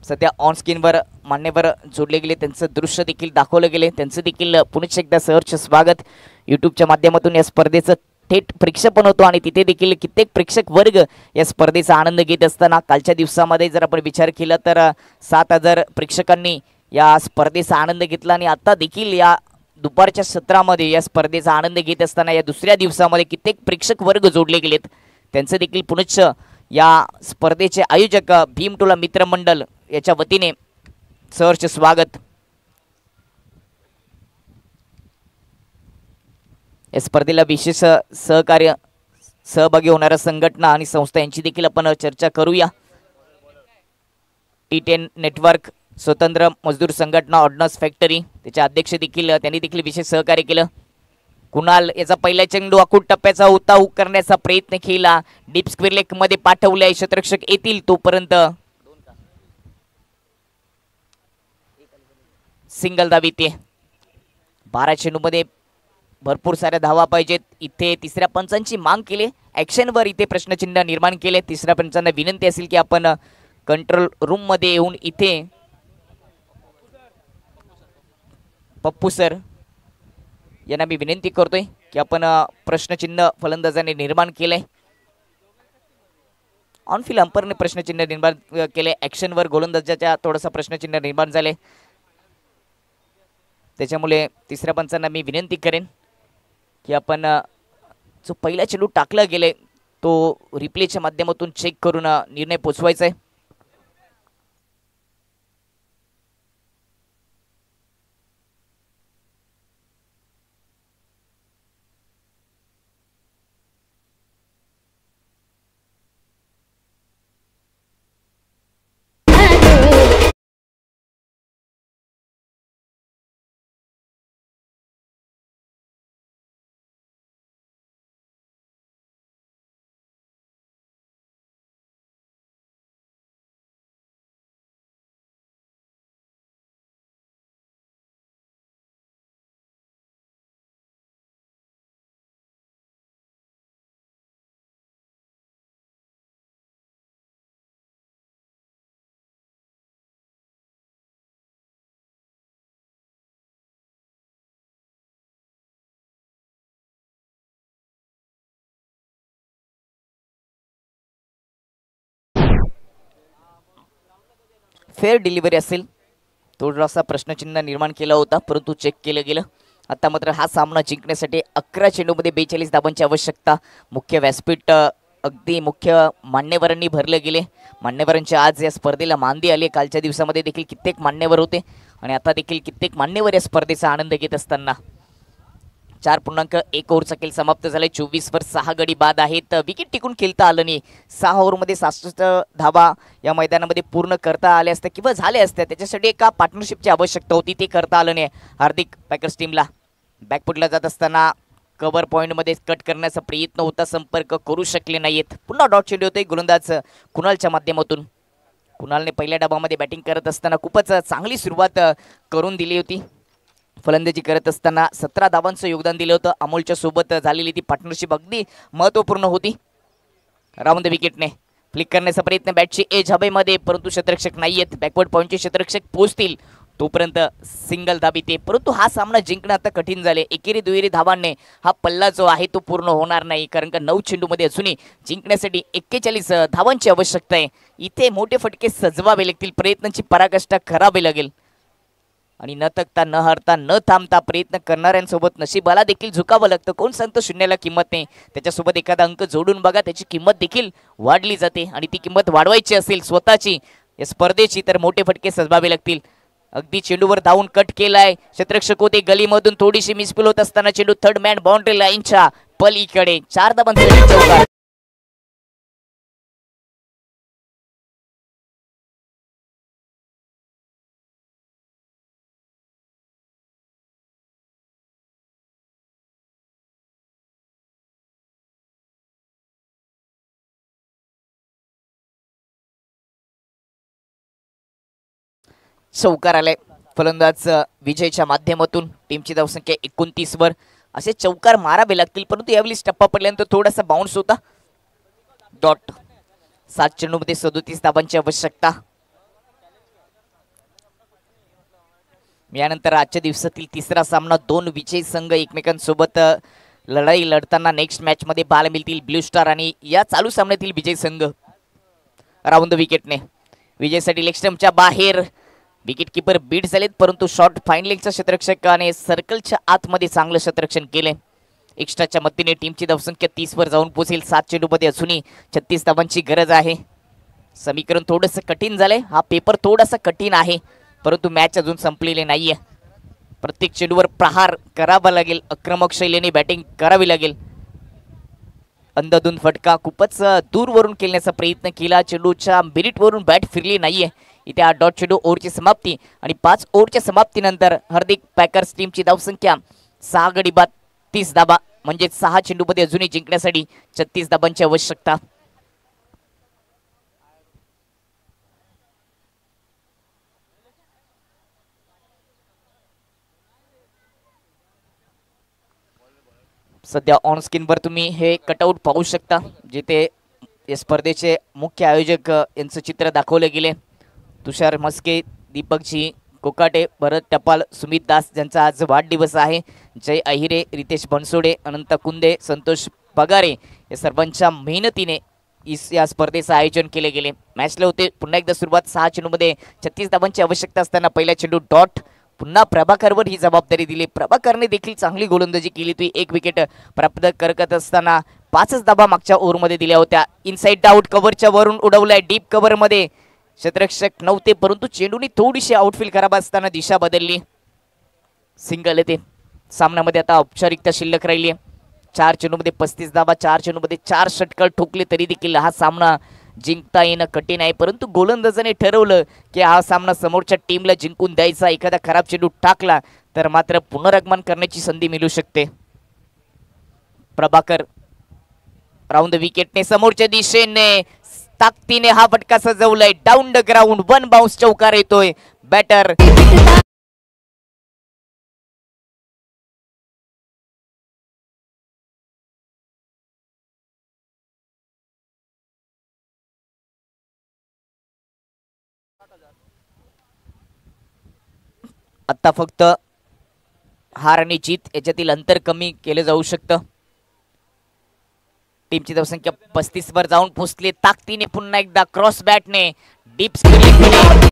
सध्या ऑन स्क्रीनवर मान्यवर जोडले गेले, त्यांचं दृश्य देखील दाखवलं गेले. त्यांचं देखील पुन्हा एकदा सहर्ष स्वागत. यूट्यूबच्या माध्यमातून या स्पर्धेचं थेट प्रक्षेपण होतो आणि तिथे देखील कित्येक प्रेक्षक वर्ग या स्पर्धेचा आनंद घेत असताना कालच्या दिवसामध्ये जर आपण विचार केला तर 7000 प्रेक्षकांनी या स्पर्धेचा आनंद घेतला. आणि आता देखील या दुपारच्या सत्रामध्ये या स्पर्धेचा आनंद घेत असताना या दुसऱ्या दिवसामध्ये कित्येक प्रेक्षक वर्ग जोडले गेलेत. त्यांचं देखील पुनश्च या स्पर्धेचे आयोजक भीमटोला मित्रमंडल याच्या वतीने सहर्ष स्वागत. या स्पर्धेला विशेष सहकार्य सहभागी होणाऱ्या संघटना आणि संस्था यांची देखील आपण चर्चा करूया. T10 नेटवर्क, स्वतंत्र मजदूर संघटना, ऑर्डनन्स फॅक्टरी त्याचे अध्यक्ष देखील, त्यांनी देखील विशेष सहकार्य केलं. कुणाल याचा पहिला चेंडू अखूट टप्प्याचा होता, हुक करण्याचा प्रयत्न केला. डीप स्क्वेअर लेग मध्ये पाठवले. क्षेत्ररक्षक येतील तोपर्यंत सिंगल धाव येते. 12 चेंडूमध्ये भरपूर साऱ्या धावा पाहिजेत. इथे तिसऱ्या पंचांची मांग केली. ॲक्शनवर इथे प्रश्नचिन्ह निर्माण केले. तिसऱ्या पंचांना विनंती असेल की आपण कंट्रोल रूममध्ये येऊन इथे पप्पू सर यांना मी विनंती करतोय की आपण प्रश्नचिन्ह फलंदाजाने निर्माण केले. ऑनफिल्ड अंपरने प्रश्नचिन्ह निर्माण केले. ॲक्शनवर गोलंदाजाच्या थोडासा प्रश्नचिन्ह निर्माण झाले, त्याच्यामुळे तिसऱ्या पंचांना मी विनंती करेन की आपण जो पहिला चेंडू टाकला गेले तो रिप्लेच्या माध्यमातून चेक करून निर्णय पोचवायचा आहे. फेअर डिलिव्हरी असेल. थोडासा प्रश्नचिन्ह निर्माण केला होता, परंतु चेक केलं गेलं. आता मात्र हा सामना जिंकण्यासाठी 11 चेंडूमध्ये 42 धावांची आवश्यकता. मुख्य व्यासपीठ अगदी मुख्य मान्यवरांनी भरले गेले. मान्यवरांच्या आज या स्पर्धेला मांदी आली. कालच्या दिवसामध्ये देखील कित्येक मान्यवर होते आणि आता देखील कित्येक मान्यवर या स्पर्धेचा आनंद घेत असताना 4.1 ओव्हरचा खेळ समाप्त झालाय. 24 वर 6 गडी बाद आहेत. विकेट टिकून खेळता आलं नाही. 6 ओव्हरमध्ये 66 धावा या मैदानामध्ये पूर्ण करता आल्या असत्या किंवा झाल्या असत्या, त्याच्यासाठी एका पार्टनरशिपची आवश्यकता होती, ते करता आलं नाही हार्दिक पॅकर्स टीमला. बॅकफुटला जात असताना कव्हर पॉईंटमध्ये कट करण्याचा प्रयत्न होता, संपर्क करू शकले नाहीत. पुन्हा डॉट चेंडू होते गोलंदाज कुणालच्या माध्यमातून. कुणालने पहिल्या डबामध्ये बॅटिंग करत असताना खूपच चांगली सुरुवात करून दिली होती. फलंदाजी करत असताना 17 धावांचं योगदान दिलं होतं. अमोलच्या सोबत झालेली ती पार्टनरशिप अगदी महत्त्वपूर्ण होती. राऊंड द विकेटने फ्लिक करण्याचा प्रयत्न, बॅटची एज हवेमध्ये, परंतु क्षेत्ररक्षक नाही आहेत. बॅकवर्ड पॉईंटचे क्षेत्ररक्षक पोहोचतील तोपर्यंत सिंगल धाव येते. परंतु हा सामना जिंकणं आता कठीण झाले. एकेरी दुहेरी धावांनी हा पल्ला जो आहे तो पूर्ण होणार नाही, कारण का 9 चेंडूमध्ये असूनही जिंकण्यासाठी 41 धावांची आवश्यकता आहे. इथे मोठे फटके सजवावे लागतील, प्रयत्नांची पराकाष्ठा करावी लागेल. आणि न थकता न हरता न थांबता प्रयत्न करणाऱ्यांसोबत नशिबाला देखील झुकावं लागतं। कोण सांगतो शून्याला किंमत नाही, त्याच्यासोबत एखादा अंक जोडून बघा, त्याची किंमत देखील वाढली जाते। आणि ती किंमत वाढवायची असेल स्वतःची या स्पर्धेची तर मोठे फटके सजवावे लागतील। अगदी चेंडूवर धावून कट केलाय क्षेत्ररक्षक होते, गलीमधून थोडीशी मिसफिल होत असताना चेंडू थर्ड मॅन बाउंड्री लाईनच्या पलीकडे, 4 धावांचा चौकार। चौकार आलाय, फलंदाज विजयच्या माध्यमातून टीमची धावसंख्या 29 वर। असे चौकार मारावे लागतील, परंतु यावेळी टप्पा पडल्यानंतर थोडासा बाउन्स होता। डॉट 7 चेंडूमध्ये 37 धावांची आवश्यकता। यानंतर आजच्या दिवसातील तिसरा सामना, 2 विजयी संघ एकमेकांसोबत लढाई लढताना नेक्स्ट मॅच मध्ये पाहायला मिळतील। ब्लू स्टार आणि या चालू सामन्यातील विजयी संघ राऊंड विकेटने विजयसाठी लेग स्टंपच्या बाहेर विकेट कीपर बीट झालेत, परंतु शॉर्ट फाईन लेगचा क्षेत्ररक्षकाने सर्कलच्या आतमध्ये चांगलं क्षेत्ररक्षण केले। एक्स्ट्राच्या मदतीने टीमची धावसंख्या 30 वर जाऊन पोहोचेल। 7 चेंडूमध्ये अजूनही 36 धावांची गरज आहे। समीकरण थोडंसं कठीण झालंय, हा पेपर थोडासा कठीण आहे, परंतु मॅच अजून संपलेली नाहीये। प्रत्येक चेंडूवर प्रहार करावा लागेल, आक्रमक शैलीने बॅटिंग करावी लागेल। अंदाधुंद फटका खूपच दूरवरून खेळण्याचा प्रयत्न केला, चेंडूच्या मिरिटवरून बॅट फिरली नाहीये। इथे हा डॉट चेंडू ओव्हरची समाप्ती आणि 5 ओव्हरच्या समाप्तीनंतर हार्दिक पॅकर्स टीमची धावसंख्या 6 गडी बाद 30 धावा, म्हणजे 6 चेंडूमध्ये अजूनही जिंकण्यासाठी 36 धावांची आवश्यकता। सध्या ऑन स्क्रीनवर तुम्ही हे कटआउट पाहू शकता, जिथे या स्पर्धेचे मुख्य आयोजक यांचं चित्र दाखवलं गेले। तुषार मस्के, दीपकजी कोकाटे, भरत टपाल, सुमित दास यांचा आज वाढदिवस आहे, जय अहिरे, रितेश बनसोडे, अनंत कुंदे, संतोष पगारे या सर्वांच्या मेहनतीने या स्पर्धेचं आयोजन केले गेले। मॅचला होते पुन्हा एकदा सुरुवात, 6 चेंडूमध्ये 36 धावांची आवश्यकता असताना पहिला चेंडू डॉट। पुन्हा प्रभाकरवर ही जबाबदारी दिली, प्रभाकरने देखील चांगली गोलंदाजी केली होती। 1 विकेट प्राप्त करत असताना 5च धावा मागच्या ओव्हरमध्ये दिल्या होत्या। इनसाइड आउट कव्हरच्या वरून उडवलाय, डीप कव्हरमध्ये क्षेत्ररक्षक नव्हते, परंतु चेंडूने थोडीशी आउटफील खराब असताना दिशा बदलली, सिंगल येते। सामन्यामध्ये आता औपचारिकता शिल्लक राहिली आहे। 4 चेंडूमध्ये 35 धावा, 4 चेंडूमध्ये 4 षटकार ठोकले तरी देखील हा सामना जिंकता येणं कठीण आहे, परंतु गोलंदाजाने ठरवलं की हा सामना समोरच्या टीमला जिंकून द्यायचा। एखादा खराब चेंडू टाकला तर मात्र पुनरागमन करण्याची संधी मिळू शकते। प्रभाकर राऊंड विकेटने समोरच्या दिशेने ताकदीने हा फटका सजवलाय, डाऊन द ग्राउंड, 1 बाउन्स, चौकार येतोय। बॅटर आता फक्त हार आणि जीत याच्यातील अंतर कमी केलं जाऊ शकतं। टीमची धावसंख्या 35 वर जाऊन पोहोचली। ताकदीने पुन्हा एकदा क्रॉस बॅटने डीप स्क्रीन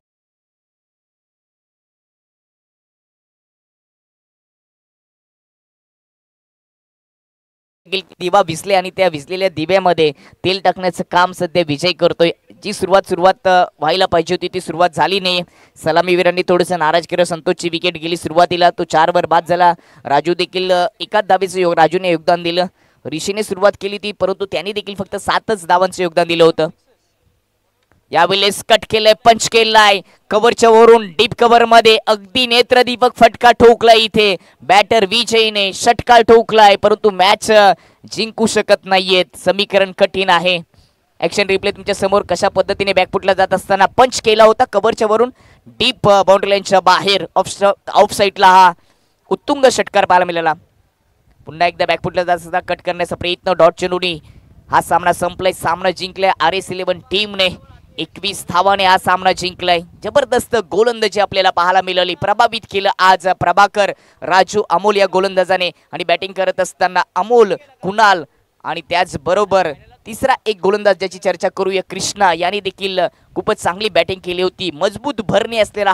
दिवा विसले आणि त्या विसलेल्या दिव्यामध्ये तेल टाकण्याचं काम सध्या विजय करतोय। जी सुरुवात व्हायला पाहिजे होती ती सुरुवात झाली नाही। सलामीवीरांनी थोडंसं नाराज केलं, संतोषची विकेट गेली सुरुवातीला, तो 4 वर बाद झाला। राजू देखील एकाच धावेचं राजूने योगदान दिलं। ऋषीने सुरुवात केली ती, परंतु त्यांनी देखील फक्त 7च धावांचं योगदान दिलं होतं। यावेळेस कट केलाय, पंच केलाय, कव्हरच्या वरून डीप कव्हरमध्ये अगदी नेत्रदीपक फटका ठोकला। इथे बॅटर विजयने षटकार ठोकलाय, परंतु मॅच जिंकू शकत नाहीयेत, समीकरण कठीण आहे। ऍक्शन रिप्ले तुमच्या समोर, कशा पद्धतीने बॅकफुटला जात असताना पंच केला होता, कव्हरच्या वरून डीप बाउंड्री लाईनच्या बाहेर ऑफ साईडला हा उत्तुंग षटकार पाहायला मिळाला। पुन्हा एकदा बॅकफुटला जात असताना कट करण्याचा प्रयत्न, डॉट चेंडूनी हा सामना संपलाय। सामना जिंकलाय RS11 टीमने, 21 धावाने हा सामना जिंकलाय। जबरदस्त गोलंदाजी आपल्याला पाहायला मिळाली, प्रभावित केलं आज प्रभाकर, राजू, अमोल या गोलंदाजाने। आणि बॅटिंग करत असताना अमोल, कुणाल आणि त्याचबरोबर तिसरा एक गोलंदाज ज्याची चर्चा करूया, कृष्णा, यांनी देखील खूपच चांगली बॅटिंग केली होती। मजबूत भरणी असलेला